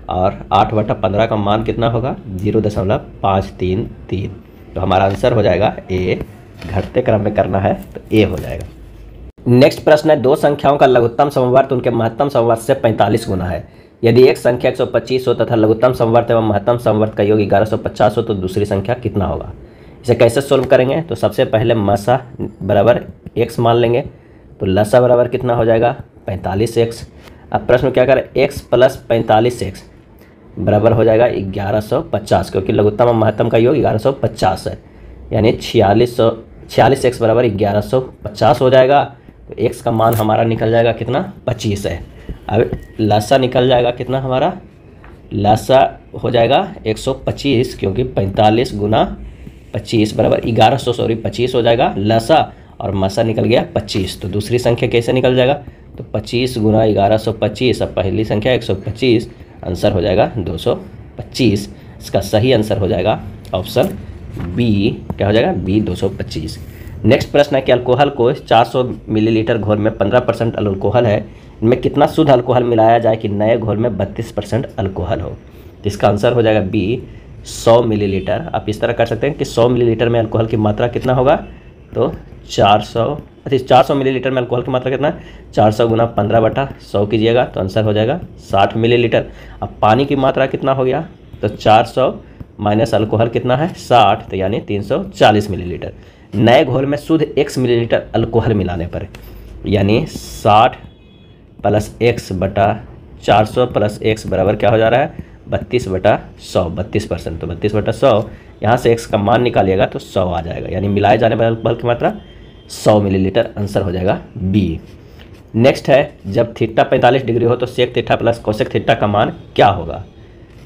और 8 बटा 15 का मान कितना होगा 0.533, तो हमारा आंसर हो जाएगा ए। घटते क्रम में करना है तो ए हो जाएगा। नेक्स्ट प्रश्न है दो संख्याओं का लघुत्तम समवर्त उनके महत्तम समवर्त से 45 गुना है, यदि एक संख्या 125 हो तथा लघुत्तम समवर्त एवं महत्तम समवर्त का योग 1150 हो तो दूसरी संख्या कितना होगा? इसे कैसे सोल्व करेंगे? तो सबसे पहले मसा बराबर एक्स मान लेंगे, तो लसा बराबर कितना हो जाएगा 45x। अब प्रश्न क्या करें, एक्स प्लस 45x बराबर हो जाएगा 1150, क्योंकि लघुत्तम और महत्तम का योग 1150 है, यानी 46x बराबर 1150 हो जाएगा। तो x का मान हमारा निकल जाएगा कितना 25 है। अब लसा निकल जाएगा कितना, हमारा लसा हो जाएगा 125, क्योंकि 45 गुना 25 बराबर 25 हो जाएगा लसा, और मसा निकल गया 25, तो दूसरी संख्या कैसे निकल जाएगा, तो 25 गुना 1125 और पहली संख्या 125, आंसर हो जाएगा 225। इसका सही आंसर हो जाएगा ऑप्शन बी, क्या हो जाएगा बी 225। नेक्स्ट प्रश्न है कि अल्कोहल को 400 मिलीलीटर घोल में 15% अल्कोहल है, इनमें कितना शुद्ध अल्कोहल मिलाया जाए कि नए घोल में 32% अल्कोहल हो? इसका आंसर हो जाएगा बी 100 मिलीलीटर। आप इस तरह कर सकते हैं कि 100 मिलीलीटर में अल्कोहल की मात्रा कितना होगा, तो 400 मिलीलीटर में अल्कोहल की मात्रा कितना है 400 गुना 15 बटा 100 कीजिएगा, तो आंसर हो जाएगा 60 मिलीलीटर। अब पानी की मात्रा कितना हो गया, तो 400 माइनस अल्कोहल कितना है 60, तो यानी 340 मिलीलीटर। नए घोल में शुद्ध 1 मिलीलीटर अल्कोहल मिलाने पर, यानी 60 प्लस x बटा 400 प्लस x बराबर क्या हो जा रहा है 32 बटा 100, 32%। तो 32 बटा 100, यहाँ से x का मान निकालिएगा तो 100 आ जाएगा, यानी मिलाए जाने वाले अल्कोहल की मात्रा 100 मिलीलीटर, आंसर हो जाएगा बी। नेक्स्ट है जब थीटा 45 डिग्री हो तो sec theta plus cosec theta का मान क्या होगा?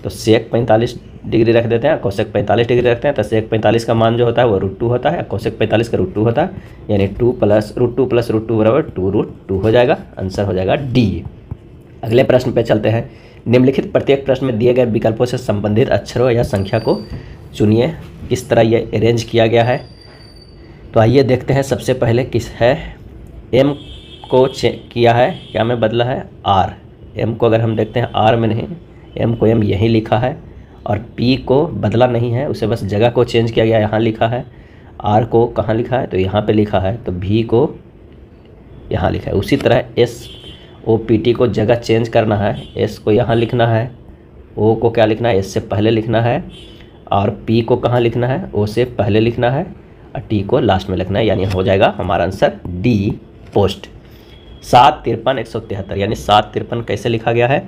तो सेक 45 डिग्री रख देते हैं, कोसेक 45 डिग्री रखते हैं, तो सेक 45 का मान जो होता है वो √2 होता है, कोसेक 45 का √2 होता है, यानी 2 प्लस √2 बराबर 2 हो जाएगा, आंसर हो जाएगा डी। अगले प्रश्न पे चलते हैं निम्नलिखित प्रत्येक प्रश्न में दिए गए विकल्पों से संबंधित अक्षरों या संख्या को चुनिए। किस तरह ये अरेंज किया गया है तो आइए देखते हैं। सबसे पहले किस है एम को चेक किया है, क्या में बदला है आर। एम को अगर हम देखते हैं आर में नहीं, एम को एम यहीं लिखा है। और पी को बदला नहीं है, उसे बस जगह को चेंज किया गया, यहाँ लिखा है। आर को कहाँ लिखा है तो यहाँ पे लिखा है, तो भी को यहाँ लिखा है। उसी तरह एस ओ पी टी को जगह चेंज करना है, एस को यहाँ लिखना है, ओ को क्या लिखना है एस से पहले लिखना है, और पी को कहाँ लिखना है ओ से पहले लिखना है, और टी को लास्ट में लिखना है। यानी हो जाएगा हमारा आंसर डी पोस्ट। 7-53-173 यानी 7-53 कैसे लिखा गया है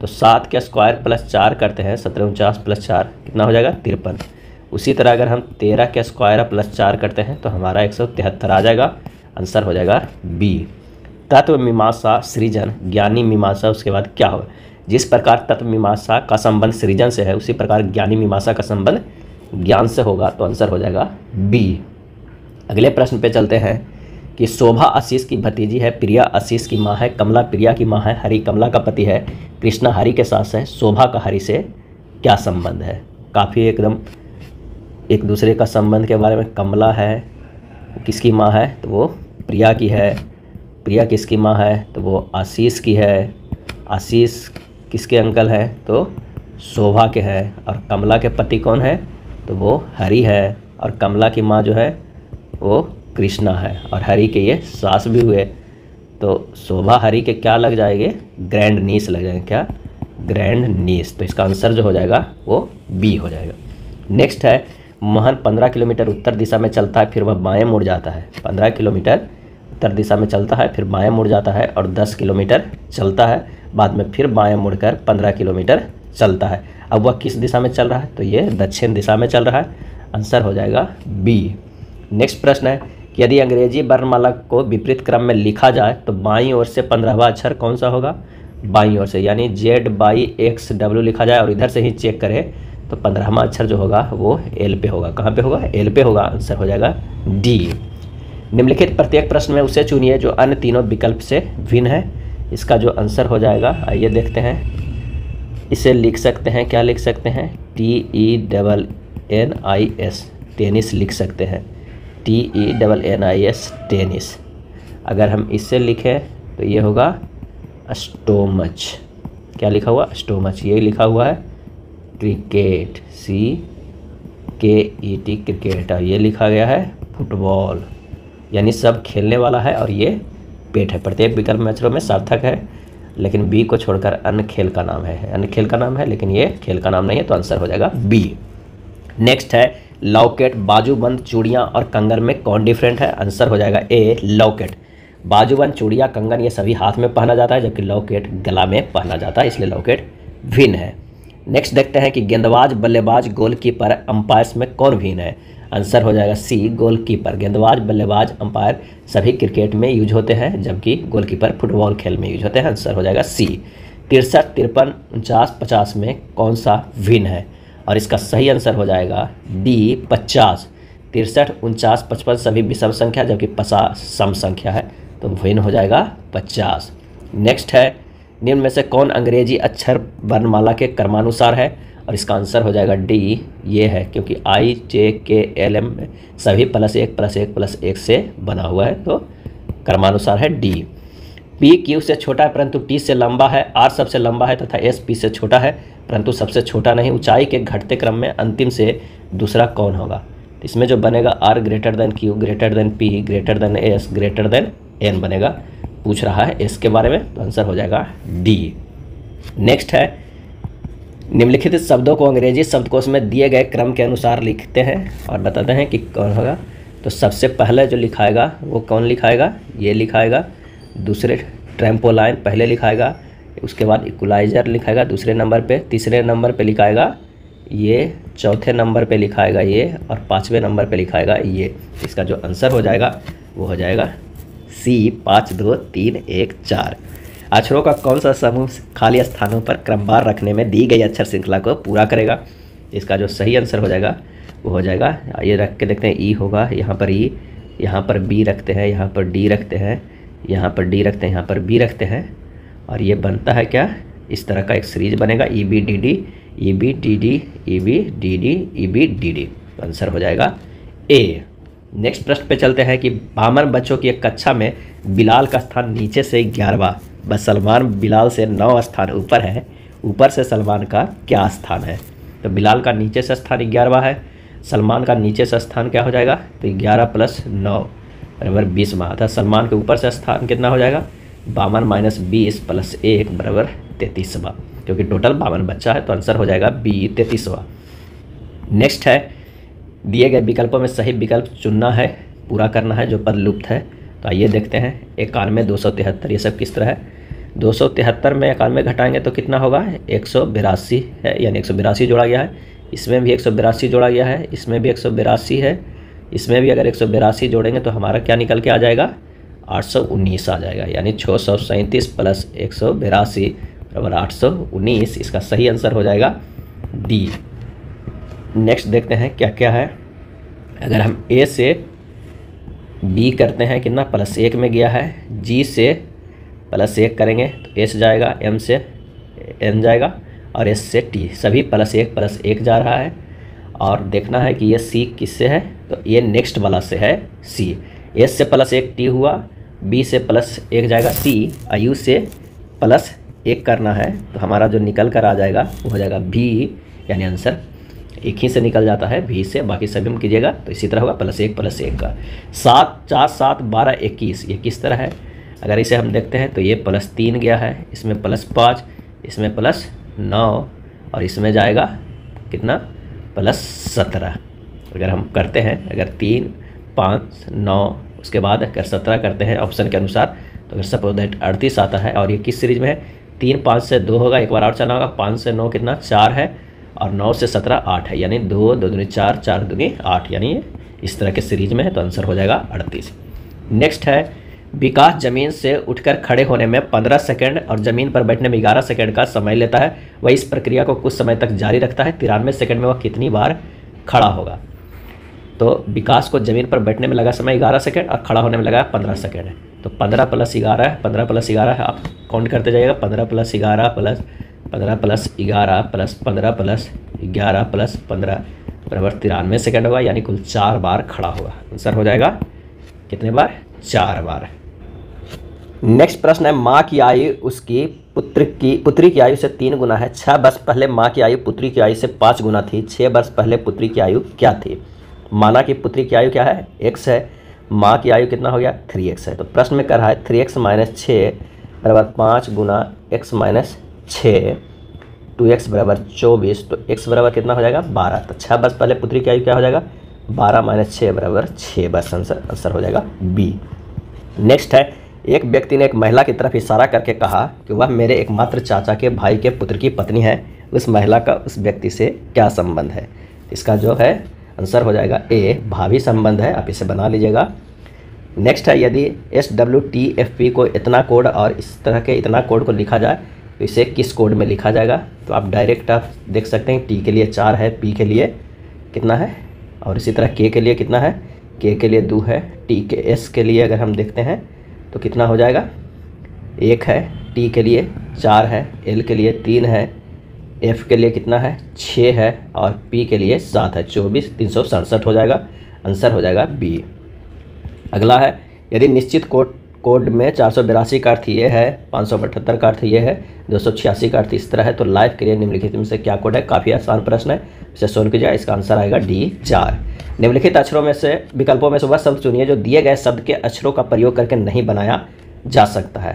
तो 7 के स्क्वायर प्लस 4 करते हैं, 1749 प्लस 4 कितना हो जाएगा 53। उसी तरह अगर हम 13 के स्क्वायर प्लस 4 करते हैं तो हमारा 173 आ जाएगा। आंसर हो जाएगा बी। तत्व मीमांसा सृजन ज्ञानी मीमांसा उसके बाद क्या हो। जिस प्रकार तत्व मीमांसा का संबंध सृजन से है उसी प्रकार ज्ञानी मीमांसा का संबंध ज्ञान से होगा, तो आंसर हो जाएगा बी। अगले प्रश्न पे चलते हैं कि शोभा आशीष की भतीजी है, प्रिया आशीष की माँ है, कमला प्रिया की माँ है, हरि कमला का पति है, कृष्णा हरि के सास है, शोभा का हरि से क्या संबंध है। काफ़ी एकदम एक दूसरे का संबंध के बारे में। कमला है किसकी माँ है तो वो प्रिया की है, प्रिया किसकी माँ है तो वो आशीष की है, आशीष किसके अंकल हैं तो शोभा के हैं, और कमला के पति कौन है तो वो हरि है, और कमला की माँ जो है वो कृष्णा है, और हरि के ये सास भी हुए। तो शोभा हरि के क्या लग जाएंगे ग्रैंड नीस लग जाएंगे, क्या ग्रैंड नीस। तो इसका आंसर जो हो जाएगा वो बी हो जाएगा। नेक्स्ट है मोहन 15 किलोमीटर उत्तर दिशा में चलता है फिर वह बाएं मुड़ जाता है। 15 किलोमीटर उत्तर दिशा में चलता है फिर बाएं मुड़ जाता है, और 10 किलोमीटर चलता है बाद में फिर बाएँ मुड़ कर 15 किलोमीटर चलता है। अब वह किस दिशा में चल रहा है तो ये दक्षिण दिशा में चल रहा है। आंसर हो जाएगा बी। नेक्स्ट प्रश्न है यदि अंग्रेजी वर्णमाला को विपरीत क्रम में लिखा जाए तो बाईं ओर से 15वां अक्षर कौन सा होगा। बाईं ओर से यानी Z/XW लिखा जाए और इधर से ही चेक करें तो 15वां अक्षर जो होगा वो एल पे होगा। कहाँ पे होगा एल पे होगा। आंसर हो जाएगा डी। निम्नलिखित प्रत्येक प्रश्न में उसे चुनिए जो अन्य तीनों विकल्प से भिन्न है। इसका जो आंसर हो जाएगा आइए देखते हैं। इसे लिख सकते हैं, क्या लिख सकते हैं TENNIS टेनिस लिख सकते हैं, TENNIS टेनिस। अगर हम इससे लिखें तो ये होगा स्टोमच, क्या लिखा हुआ स्टोमच, ये लिखा हुआ है क्रिकेट CKET क्रिकेट, और ये लिखा गया है फुटबॉल। यानी सब खेलने वाला है और ये पेट है। प्रत्येक विकल्प में अक्षरों में सार्थक है लेकिन बी को छोड़कर अन्य खेल का नाम है, अन्य खेल का नाम है लेकिन ये खेल का नाम नहीं है, तो आंसर हो जाएगा बी। नेक्स्ट है लॉकेट बाजूबंद चूड़ियाँ और कंगन में कौन डिफरेंट है। आंसर हो जाएगा ए लॉकेट। बाजूबंद चूड़ियाँ कंगन ये सभी हाथ में पहना जाता है जबकि लॉकेट गला में पहना जाता है, इसलिए लॉकेट भिन्न है। नेक्स्ट देखते हैं कि गेंदबाज बल्लेबाज गोलकीपर अंपायर्स में कौन भिन्न है। आंसर हो जाएगा सी गोलकीपर। गेंदबाज बल्लेबाज अंपायर सभी क्रिकेट में यूज होते हैं जबकि गोलकीपर फुटबॉल खेल में यूज होते हैं। आंसर हो जाएगा सी। 63, 53, 49, 50 में कौन सा भिन्न है, और इसका सही आंसर हो जाएगा डी 50। 63, 49, 55 सभी विषम संख्या जबकि 50 सम संख्या है, तो भिन्न हो जाएगा 50। नेक्स्ट है निम्न में से कौन अंग्रेजी अक्षर वर्णमाला के क्रमानुसार है, और इसका आंसर हो जाएगा डी ये है, क्योंकि IJKLM सभी +1+1+1 से बना हुआ है तो क्रमानुसार है डी। PQ से छोटा है परंतु T से लंबा है, R सबसे लंबा है तथा S P से छोटा है परंतु सबसे छोटा नहीं। ऊंचाई के घटते क्रम में अंतिम से दूसरा कौन होगा। इसमें जो बनेगा R > Q > P > S > N बनेगा। पूछ रहा है S के बारे में, तो आंसर हो जाएगा D। नेक्स्ट है निम्नलिखित शब्दों को अंग्रेजी शब्दकोश में दिए गए क्रम के अनुसार लिखते हैं और बताते हैं कि कौन होगा। तो सबसे पहले जो लिखाएगा वो कौन लिखाएगा, ये लिखाएगा। दूसरे ट्रैम्पोलाइन पहले लिखाएगा, उसके बाद इक्वलाइजर लिखाएगा दूसरे नंबर पे, तीसरे नंबर पे लिखाएगा ये, चौथे नंबर पे लिखाएगा ये, और पाँचवें नंबर पे लिखाएगा ये। इसका जो आंसर हो जाएगा वो हो जाएगा सी 5, 2, 3, 1, 4। अक्षरों का कौन सा समूह खाली स्थानों पर क्रमवार रखने में दी गई अक्षर श्रृंखला को पूरा करेगा। इसका जो सही आंसर हो जाएगा वो हो जाएगा, ये रख के देखते हैं ई होगा, यहाँ पर ई, यहाँ पर बी रखते हैं, यहाँ पर डी रखते हैं, यहाँ पर डी रखते हैं, यहाँ पर बी रखते हैं, और ये बनता है क्या इस तरह का एक सीरीज बनेगा EBDD। आंसर हो जाएगा ए। नेक्स्ट प्रश्न पे चलते हैं कि बामन बच्चों की एक कक्षा में बिलाल का स्थान नीचे से 11वां व सलमान बिलाल से 9 स्थान ऊपर है, ऊपर से सलमान का क्या स्थान है? तो बिलाल का नीचे से स्थान 11वां है, सलमान का नीचे से स्थान क्या हो जाएगा? तो 11 + 9 बराबर 20वां था। सलमान के ऊपर से स्थान कितना हो जाएगा? 52 - 20 + 1 बराबर 33वां, क्योंकि टोटल 52 बच्चा है, तो आंसर हो जाएगा बी 33वां। नेक्स्ट है दिए गए विकल्पों में सही विकल्प चुनना है, पूरा करना है जो पद लुप्त है। तो आइए देखते हैं 91, 273 ये सब किस तरह है। 273 में 91 घटाएंगे तो कितना होगा? 182 है, यानी 182 जोड़ा गया है, इसमें भी 182 जोड़ा गया है, इसमें भी 182 है, इसमें भी अगर 182 जोड़ेंगे तो हमारा क्या निकल के आ जाएगा? 819 आ जाएगा, यानी 637 + 182 बराबर 819। इसका सही आंसर हो जाएगा डी। नेक्स्ट देखते हैं क्या क्या है। अगर हम ए से बी करते हैं, कितना +1 में गया है, जी से +1 करेंगे तो एस जाएगा, एम से एन जाएगा और एस से टी, सभी +1 + 1 जा रहा है। और देखना है कि ये सी किससे है, तो ये नेक्स्ट वाला से है सी। एस से +1 टी हुआ, बी से +1 जाएगा सी, आयु से +1 करना है, तो हमारा जो निकल कर आ जाएगा वो हो जाएगा भी, यानी आंसर एक ही से निकल जाता है भी से, बाकी सभी में कीजिएगा तो इसी तरह होगा +1 + 1 का। 7, 4, 7, 12, 21 ये किस तरह है? अगर इसे हम देखते हैं तो ये +3 गया है, इसमें +5, इसमें +9 और इसमें जाएगा कितना? +17। अगर हम करते हैं, अगर 3, 5, 9 उसके बाद अगर 17 करते हैं ऑप्शन के अनुसार, तो अगर सपोज दैट 38 आता है। और ये किस सीरीज में है? 3, 5 से 2 होगा, एक बार और चलना होगा। 5 से 9 कितना? 4 है, और 9 से 17 8 है, यानी 2, 2 दूनी 4, 4 दूनी 8, यानी इस तरह के सीरीज में है, तो आंसर हो जाएगा 38। नेक्स्ट है विकास जमीन से उठकर खड़े होने में 15 सेकंड और ज़मीन पर बैठने में 11 सेकंड का समय लेता है, वह इस प्रक्रिया को कुछ समय तक जारी रखता है, 93 सेकंड में वह कितनी बार खड़ा होगा? तो विकास को जमीन पर बैठने में लगा समय 11 सेकंड और खड़ा होने में लगा 15 सेकंड है, तो 15 + 11 है, 15 + 11 है, आप काउंट करते जाइएगा, 15 + 11 + 15 + 11 + 15 + 11 + 15 + 11 = 93 सेकंड होगा, यानी कुल 4 बार खड़ा होगा। आंसर हो जाएगा कितने बार? 4 बार। नेक्स्ट प्रश्न है माँ की आयु उसकी पुत्री की आयु से 3 गुना है, 6 वर्ष पहले माँ की आयु पुत्री की आयु से 5 गुना थी, 6 वर्ष पहले पुत्री की आयु क्या थी? माना कि पुत्री की आयु क्या है? x है, माँ की आयु कितना हो गया? 3x है। तो प्रश्न में कह रहा है 3x - 6 = 5 × x - 6, 2x = 24, तो x बराबर कितना हो जाएगा? 12। तो 6 वर्ष पहले पुत्री की आयु क्या हो जाएगा? 12 - 6 बराबर 6 वर्ष। आंसर हो जाएगा बी। नेक्स्ट है एक व्यक्ति ने एक महिला की तरफ इशारा करके कहा कि वह मेरे एकमात्र चाचा के भाई के पुत्र की पत्नी है, उस महिला का उस व्यक्ति से क्या संबंध है? इसका जो है आंसर हो जाएगा ए, भावी संबंध है, आप इसे बना लीजिएगा। नेक्स्ट है यदि SWTFP को इतना कोड और इस तरह के इतना कोड को लिखा जाए तो इसे किस कोड में लिखा जाएगा? तो आप डायरेक्ट आप देख सकते हैं, टी के लिए 4 है, पी के लिए कितना है, और इसी तरह के लिए कितना है, के लिए 2 है, टी के एस के लिए अगर हम देखते हैं तो कितना हो जाएगा? 1 है, टी के लिए 4 है, एल के लिए 3 है, एफ के लिए कितना है? 6 है, और पी के लिए 7 है, 24, 367 हो जाएगा। आंसर हो जाएगा बी। अगला है यदि निश्चित कोड में 482 का अर्थ ये है, 578 का अर्थ ये है, 286 का अर्थ इस तरह है, तो लाइफ के लिए निम्नलिखित में से क्या कोड है? काफ़ी आसान प्रश्न है, इसे सोल्व कीजिए। इसका आंसर आएगा D 4। निम्नलिखित अक्षरों में से विकल्पों में से वह शब्द चुनिए जो दिए गए शब्द के अक्षरों का प्रयोग करके नहीं बनाया जा सकता है।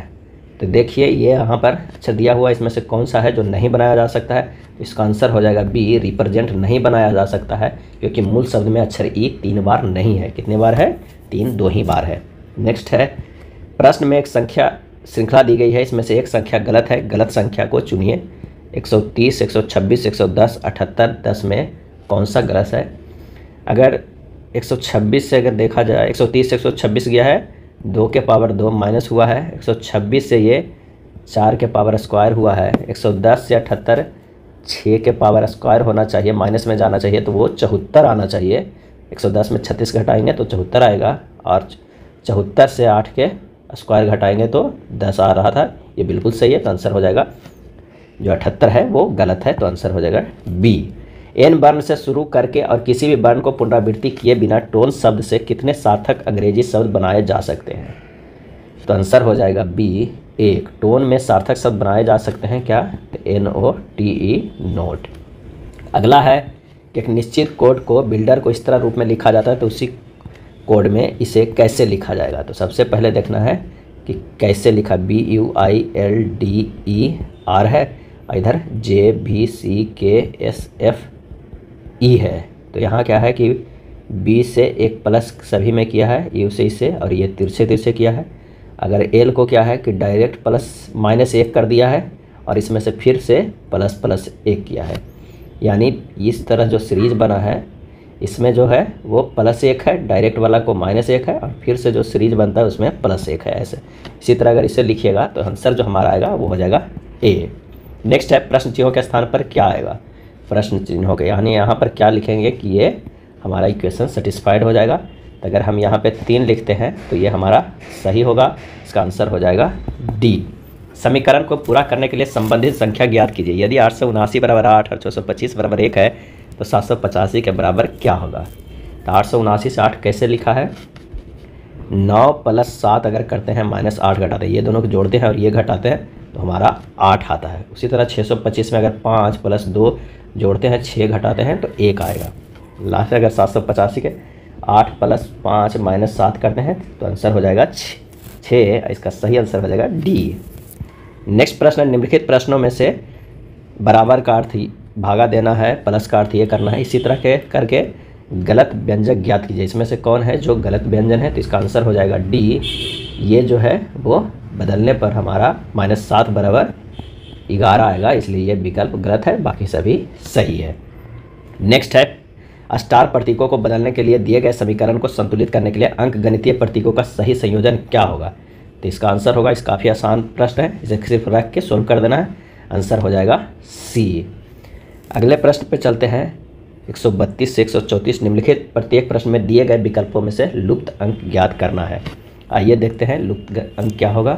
तो देखिए ये यहाँ पर अक्षर दिया हुआ, इसमें से कौन सा है जो नहीं बनाया जा सकता है? इसका आंसर हो जाएगा बी, रिप्रेजेंट नहीं बनाया जा सकता है, क्योंकि मूल शब्द में अक्षर ई 3 बार नहीं है। कितने बार है? 3, 2 ही बार है। नेक्स्ट है प्रश्न में एक संख्या श्रृंखला दी गई है, इसमें से एक संख्या गलत है, गलत संख्या को चुनिए। 130, 126, 110, 78, 10 में कौन सा गलत है? अगर 126 से अगर देखा जाए, 130 से 126 गया है, 2 के पावर 2 माइनस हुआ है, 126 से ये 4 के पावर स्क्वायर हुआ है, 110 से 78 6 के पावर स्क्वायर होना चाहिए, माइनस में जाना चाहिए, तो वो 74 आना चाहिए। 110 में 36 घटाएंगे तो 74 आएगा, और 74 से 8 के स्क्वायर घटाएंगे तो 10 आ रहा था, ये बिल्कुल सही है, तो आंसर हो जाएगा जो 78 है वो गलत है, तो आंसर हो जाएगा बी। एन वर्ण से शुरू करके और किसी भी वर्ण को पुनरावृत्ति किए बिना टोन शब्द से कितने सार्थक अंग्रेजी शब्द बनाए जा सकते हैं? तो आंसर हो जाएगा बी, एक। टोन में सार्थक शब्द बनाए जा सकते हैं क्या? NOTE, note. अगला है कि एक निश्चित कोड को बिल्डर को इस तरह रूप में लिखा जाता है, तो उसी कोड में इसे कैसे लिखा जाएगा? तो सबसे पहले देखना है कि कैसे लिखा, BUILDER है, इधर JBCKSFE है, तो यहाँ क्या है कि B से एक प्लस सभी में किया है, U से इसे, और ये तिरछे तिरछे किया है। अगर L को क्या है कि डायरेक्ट प्लस माइनस एक कर दिया है और इसमें से फिर से प्लस प्लस एक किया है, यानी इस तरह जो सीरीज बना है इसमें जो है वो प्लस एक है, डायरेक्ट वाला को माइनस एक है, और फिर से जो सीरीज बनता है उसमें प्लस एक है, ऐसे। इसी तरह अगर इसे लिखिएगा तो आंसर जो हमारा आएगा वो हो जाएगा ए। नेक्स्ट है प्रश्न चिन्हों के स्थान पर क्या आएगा? प्रश्न चिन्हों के, यानी यहाँ पर क्या लिखेंगे कि ये हमारा इक्वेशन सेटिस्फाइड हो जाएगा। तो अगर हम यहाँ पे 3 लिखते हैं तो ये हमारा सही होगा, इसका आंसर हो जाएगा डी। समीकरण को पूरा करने के लिए संबंधित संख्या ज्ञात कीजिए। यदि 879 = 8 और 625 = 1 है तो 785 के बराबर क्या होगा? तो 879 से 8 कैसे लिखा है? 9 + 7 अगर करते हैं -8 घटाते हैं, ये दोनों को जोड़ते हैं और ये घटाते हैं तो हमारा 8 आता है। उसी तरह 625 में अगर 5 + 2 जोड़ते हैं 6 घटाते हैं तो 1 आएगा। लास्ट अगर 785 के 8 + 5 - 7 करते हैं तो आंसर हो जाएगा 6, इसका सही आंसर हो जाएगा डी। नेक्स्ट प्रश्न, निम्नलिखित प्रश्नों में से बराबर का अर्थ भागा देना है, प्लस का अर्थ ये करना है, इसी तरह के करके गलत व्यंजक ज्ञात कीजिए। इसमें से कौन है जो गलत व्यंजन है? तो इसका आंसर हो जाएगा डी, ये जो है वो बदलने पर हमारा -7 = 11 आएगा, इसलिए ये विकल्प गलत है, बाकी सभी सही है। नेक्स्ट है, स्टार प्रतीकों को बदलने के लिए दिए गए समीकरण को संतुलित करने के लिए अंक गणितीय प्रतीकों का सही संयोजन क्या होगा? तो इसका आंसर होगा, इस काफ़ी आसान प्रश्न है, इसे सिर्फ रख के सोल्व कर देना है, आंसर हो जाएगा सी। अगले प्रश्न पर चलते हैं, 132 से 134। निम्नलिखित प्रत्येक प्रश्न में दिए गए विकल्पों में से लुप्त अंक ज्ञात करना है। आइए देखते हैं लुप्त अंक क्या होगा।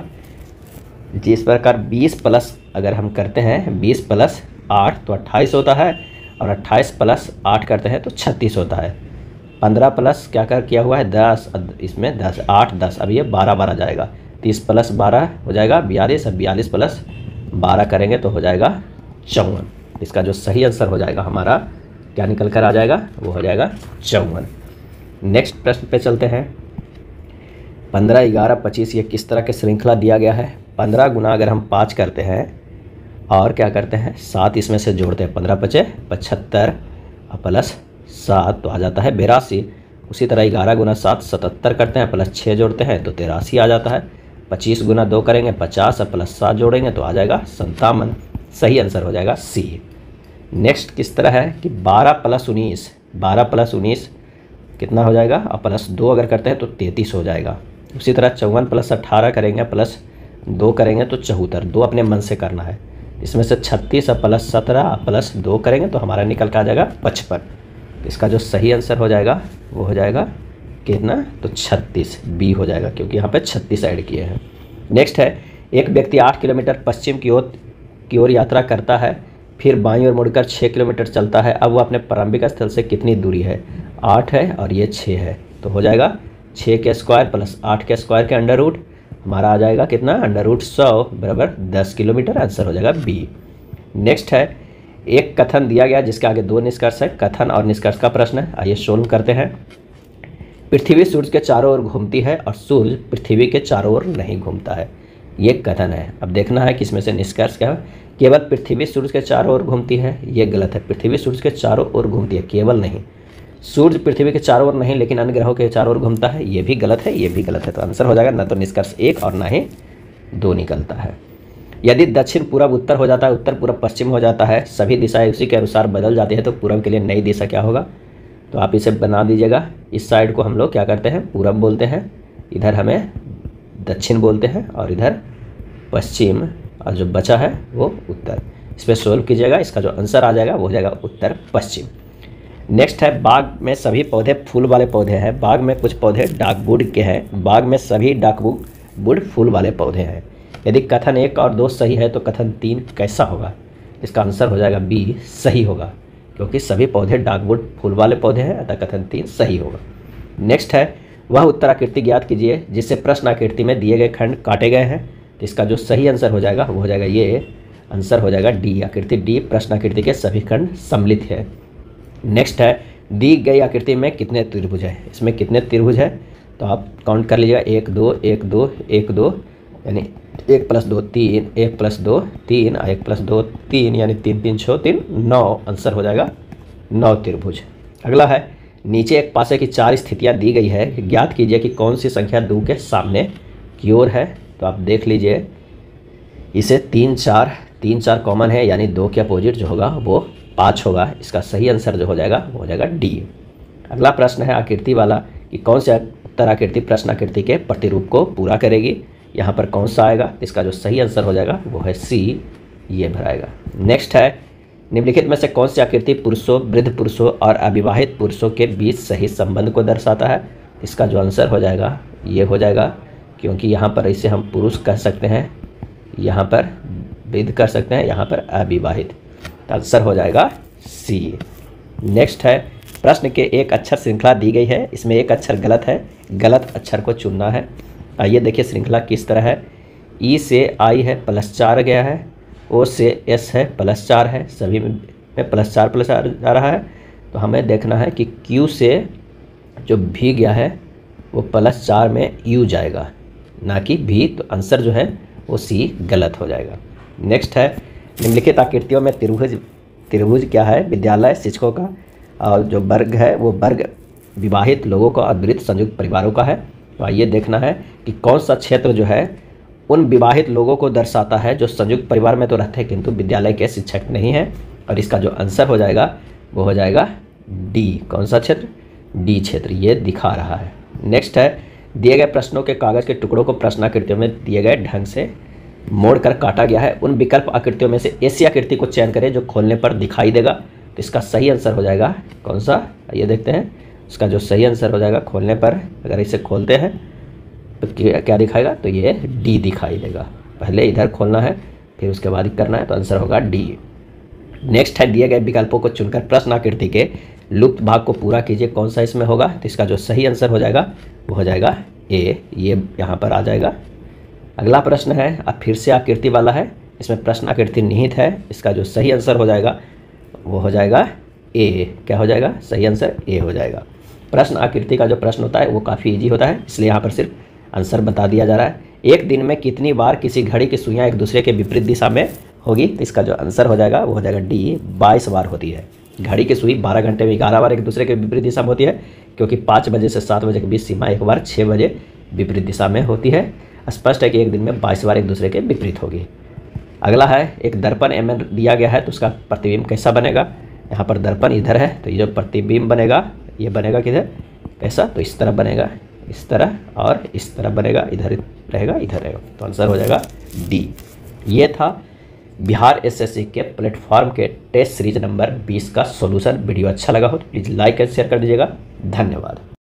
जिस प्रकार 20 + अगर हम करते हैं 20 + 8 तो 28 होता है, और 28 + 8 करते हैं तो 36 होता है। 15 + क्या कर किया हुआ है 10, इसमें 10 अब ये 12 जाएगा। 30 + 12 हो जाएगा 42, और 42 + 12 करेंगे तो हो जाएगा 54। इसका जो सही आंसर हो जाएगा हमारा क्या निकल कर आ जाएगा, वो हो जाएगा 54। नेक्स्ट प्रश्न पे चलते हैं, 15, 11, 25 ये किस तरह के श्रृंखला दिया गया है? 15 × अगर हम 5 करते हैं और क्या करते हैं 7 इसमें से जोड़ते हैं, 15 × 5 = 75 और + 7 तो आ जाता है 82। उसी तरह 11 × 7 77 करते हैं, + 6 जोड़ते हैं तो 83 आ जाता है। 25 × 2 करेंगे 50 और + 7 जोड़ेंगे तो आ जाएगा 57, सही आंसर हो जाएगा सी। नेक्स्ट किस तरह है कि 12 + 19 कितना हो जाएगा, और + 2 अगर करते हैं तो 33 हो जाएगा। उसी तरह 54 + 18 करेंगे + 2 करेंगे तो 74, 2 अपने मन से करना है। इसमें से 36 और + 17 + 2 करेंगे तो हमारा निकल कर आ जाएगा 55। इसका जो सही आंसर हो जाएगा वो हो जाएगा कितना, तो 36, बी हो जाएगा, क्योंकि यहाँ पे 36 ऐड किए हैं। नेक्स्ट है, एक व्यक्ति 8 किलोमीटर पश्चिम की ओर यात्रा करता है, फिर बाईं ओर मुड़कर 6 किलोमीटर चलता है। अब वो अपने प्रारंभिक स्थल से कितनी दूरी है? 8 है और ये 6 है, तो हो जाएगा 6 के स्क्वायर + 8 के स्क्वायर के अंडररूट, हमारा आ जाएगा कितना √100 = 10 किलोमीटर, आंसर हो जाएगा बी। नेक्स्ट है, एक कथन दिया गया जिसके आगे 2 निष्कर्ष है, कथन और निष्कर्ष का प्रश्न है, आइए सोल्व करते हैं। पृथ्वी सूर्य के चारों ओर घूमती है और सूर्य पृथ्वी के चारों ओर नहीं घूमता है, ये कथन है। अब देखना है कि इसमें से निष्कर्ष क्या है। केवल पृथ्वी सूर्य के चारों ओर घूमती है, ये गलत है, पृथ्वी सूर्य के चारों ओर घूमती है केवल नहीं, सूर्य पृथ्वी के चारों ओर नहीं लेकिन अन्य ग्रहों के चारों ओर घूमता है, ये भी गलत है, ये भी गलत है। तो आंसर हो जाएगा ना तो निष्कर्ष 1 और ना ही 2 निकलता है। यदि दक्षिण पूर्व उत्तर हो जाता है, उत्तर पूर्व पश्चिम हो जाता है, सभी दिशाएं उसी के अनुसार बदल जाती है, तो पूर्व के लिए नई दिशा क्या होगा? तो आप इसे बना दीजिएगा, इस साइड को हम लोग क्या करते हैं पूर्व बोलते हैं, इधर हमें दक्षिण बोलते हैं, और इधर पश्चिम, और जो बचा है वो उत्तर। इस पर सोल्व कीजिएगा, इसका जो आंसर आ जाएगा वो हो जाएगा उत्तर पश्चिम। नेक्स्ट है, बाग में सभी पौधे फूल वाले पौधे हैं, बाग में कुछ पौधे डाकबुड के हैं, बाग में सभी डाकबुड फूल वाले पौधे हैं। यदि कथन 1 और 2 सही है तो कथन 3 कैसा होगा? इसका आंसर हो जाएगा बी सही होगा, क्योंकि सभी पौधे डागवुड फूल वाले पौधे हैं, अतः कथन 3 सही होगा। नेक्स्ट है वह उत्तराकृति ज्ञात कीजिए जिससे प्रश्नाकृति में दिए गए खंड काटे गए हैं, तो इसका जो सही आंसर हो जाएगा वो हो जाएगा ये आंसर हो जाएगा डी, आकृति डी प्रश्नाकृति के सभी खंड सम्मिलित है। नेक्स्ट है दी गई आकृति में कितने त्रिभुज है, इसमें कितने त्रिभुज है तो आप काउंट कर लीजिएगा 1 2 1 2 1 2 यानी 1 + 2 3, 1 + 2 3, 1 + 2 3 यानी 3 3 6 3 9 आंसर हो जाएगा 9 त्रिभुज। अगला है नीचे एक पासे की 4 स्थितियां दी गई है, ज्ञात कीजिए कि कौन सी संख्या 2 के सामने की ओर है, तो आप देख लीजिए इसे 3 4 3 4 कॉमन है यानी 2 के अपोजिट जो होगा वो 5 होगा, इसका सही आंसर जो हो जाएगा वो हो जाएगा डी। अगला प्रश्न है आकृति वाला कि कौन सा उत्तराकृति प्रश्नाकृति के प्रतिरूप को पूरा करेगी, यहाँ पर कौन सा आएगा, इसका जो सही आंसर हो जाएगा वो है सी ये भराएगा। नेक्स्ट है निम्नलिखित में से कौन सी आकृति पुरुषों वृद्ध पुरुषों और अविवाहित पुरुषों के बीच सही संबंध को दर्शाता है, इसका जो आंसर हो जाएगा ये हो जाएगा, क्योंकि यहाँ पर इसे हम पुरुष कह सकते हैं, यहाँ पर वृद्ध कह सकते हैं, यहाँ पर अविवाहित, आंसर हो जाएगा सी। नेक्स्ट है प्रश्न के एक अक्षर श्रृंखला दी गई है, इसमें एक अक्षर गलत है, गलत अक्षर को चुनना है। आइए देखिए श्रृंखला किस तरह है, ई से आई है +4 गया है, ओ से एस है +4 है, सभी में +4 +4 जा रहा है, तो हमें देखना है कि क्यू से जो भी गया है वो +4 में यू जाएगा ना कि भी, तो आंसर जो है वो सी गलत हो जाएगा। नेक्स्ट है निम्नलिखित आकृतियों में त्रिभुज क्या है विद्यालय शिक्षकों का, और जो वर्ग है वो वर्ग विवाहित लोगों का और वृद्ध संयुक्त परिवारों का है, तो आइए देखना है कि कौन सा क्षेत्र जो है उन विवाहित लोगों को दर्शाता है जो संयुक्त परिवार में तो रहते हैं किंतु विद्यालय के शिक्षक नहीं हैं, और इसका जो आंसर हो जाएगा वो हो जाएगा डी, कौन सा क्षेत्र, डी क्षेत्र ये दिखा रहा है। नेक्स्ट है दिए गए प्रश्नों के कागज़ के टुकड़ों को प्रश्नाकृतियों में दिए गए ढंग से मोड़कर काटा गया है, उन विकल्प आकृतियों में से ऐसी आकृति को चयन करें जो खोलने पर दिखाई देगा, तो इसका सही आंसर हो जाएगा कौन सा, ये देखते हैं इसका जो सही आंसर हो जाएगा खोलने पर अगर इसे खोलते हैं तो क्या दिखाएगा, तो ये डी दिखाई देगा, पहले इधर खोलना है फिर उसके बाद करना है, तो आंसर होगा डी। नेक्स्ट है दिए गए विकल्पों को चुनकर प्रश्नाकृति के लुप्त भाग को पूरा कीजिए, कौन सा इसमें होगा, तो इसका जो सही आंसर हो जाएगा वो हो जाएगा ए, ये यहाँ पर आ जाएगा। अगला प्रश्न है अब फिर से आकृति वाला है, इसमें प्रश्नाकृति निहित है, इसका जो सही आंसर हो जाएगा वो हो जाएगा ए, क्या हो जाएगा सही आंसर ए हो जाएगा। प्रश्न आकृति का जो प्रश्न होता है वो काफ़ी इजी होता है, इसलिए यहाँ पर सिर्फ आंसर बता दिया जा रहा है। एक दिन में कितनी बार किसी घड़ी की सुइयाँ एक दूसरे के विपरीत दिशा में होगी, तो इसका जो आंसर हो जाएगा वो हो जाएगा डी 22 बार होती है। घड़ी की सुई 12 घंटे में 11 बार एक दूसरे के विपरीत दिशा में होती है, क्योंकि 5 बजे से 7 बजे के बीच सीमा एक बार 6 बजे विपरीत दिशा में होती है। स्पष्ट है कि एक दिन में 22 बार एक दूसरे के विपरीत होगी। अगला है एक दर्पण एम एन दिया गया है तो उसका प्रतिबिंब कैसा बनेगा, यहाँ पर दर्पण इधर है तो ये जो प्रतिबिंब बनेगा ये बनेगा किधर कैसा, तो इस तरह बनेगा, इस तरह और इस तरह बनेगा, इधर रहेगा इधर रहेगा, तो आंसर हो जाएगा डी। ये था बिहार एसएससी के प्लेटफॉर्म के टेस्ट सीरीज नंबर 20 का सॉल्यूशन। वीडियो अच्छा लगा हो तो प्लीज़ लाइक एंड शेयर कर दीजिएगा। धन्यवाद।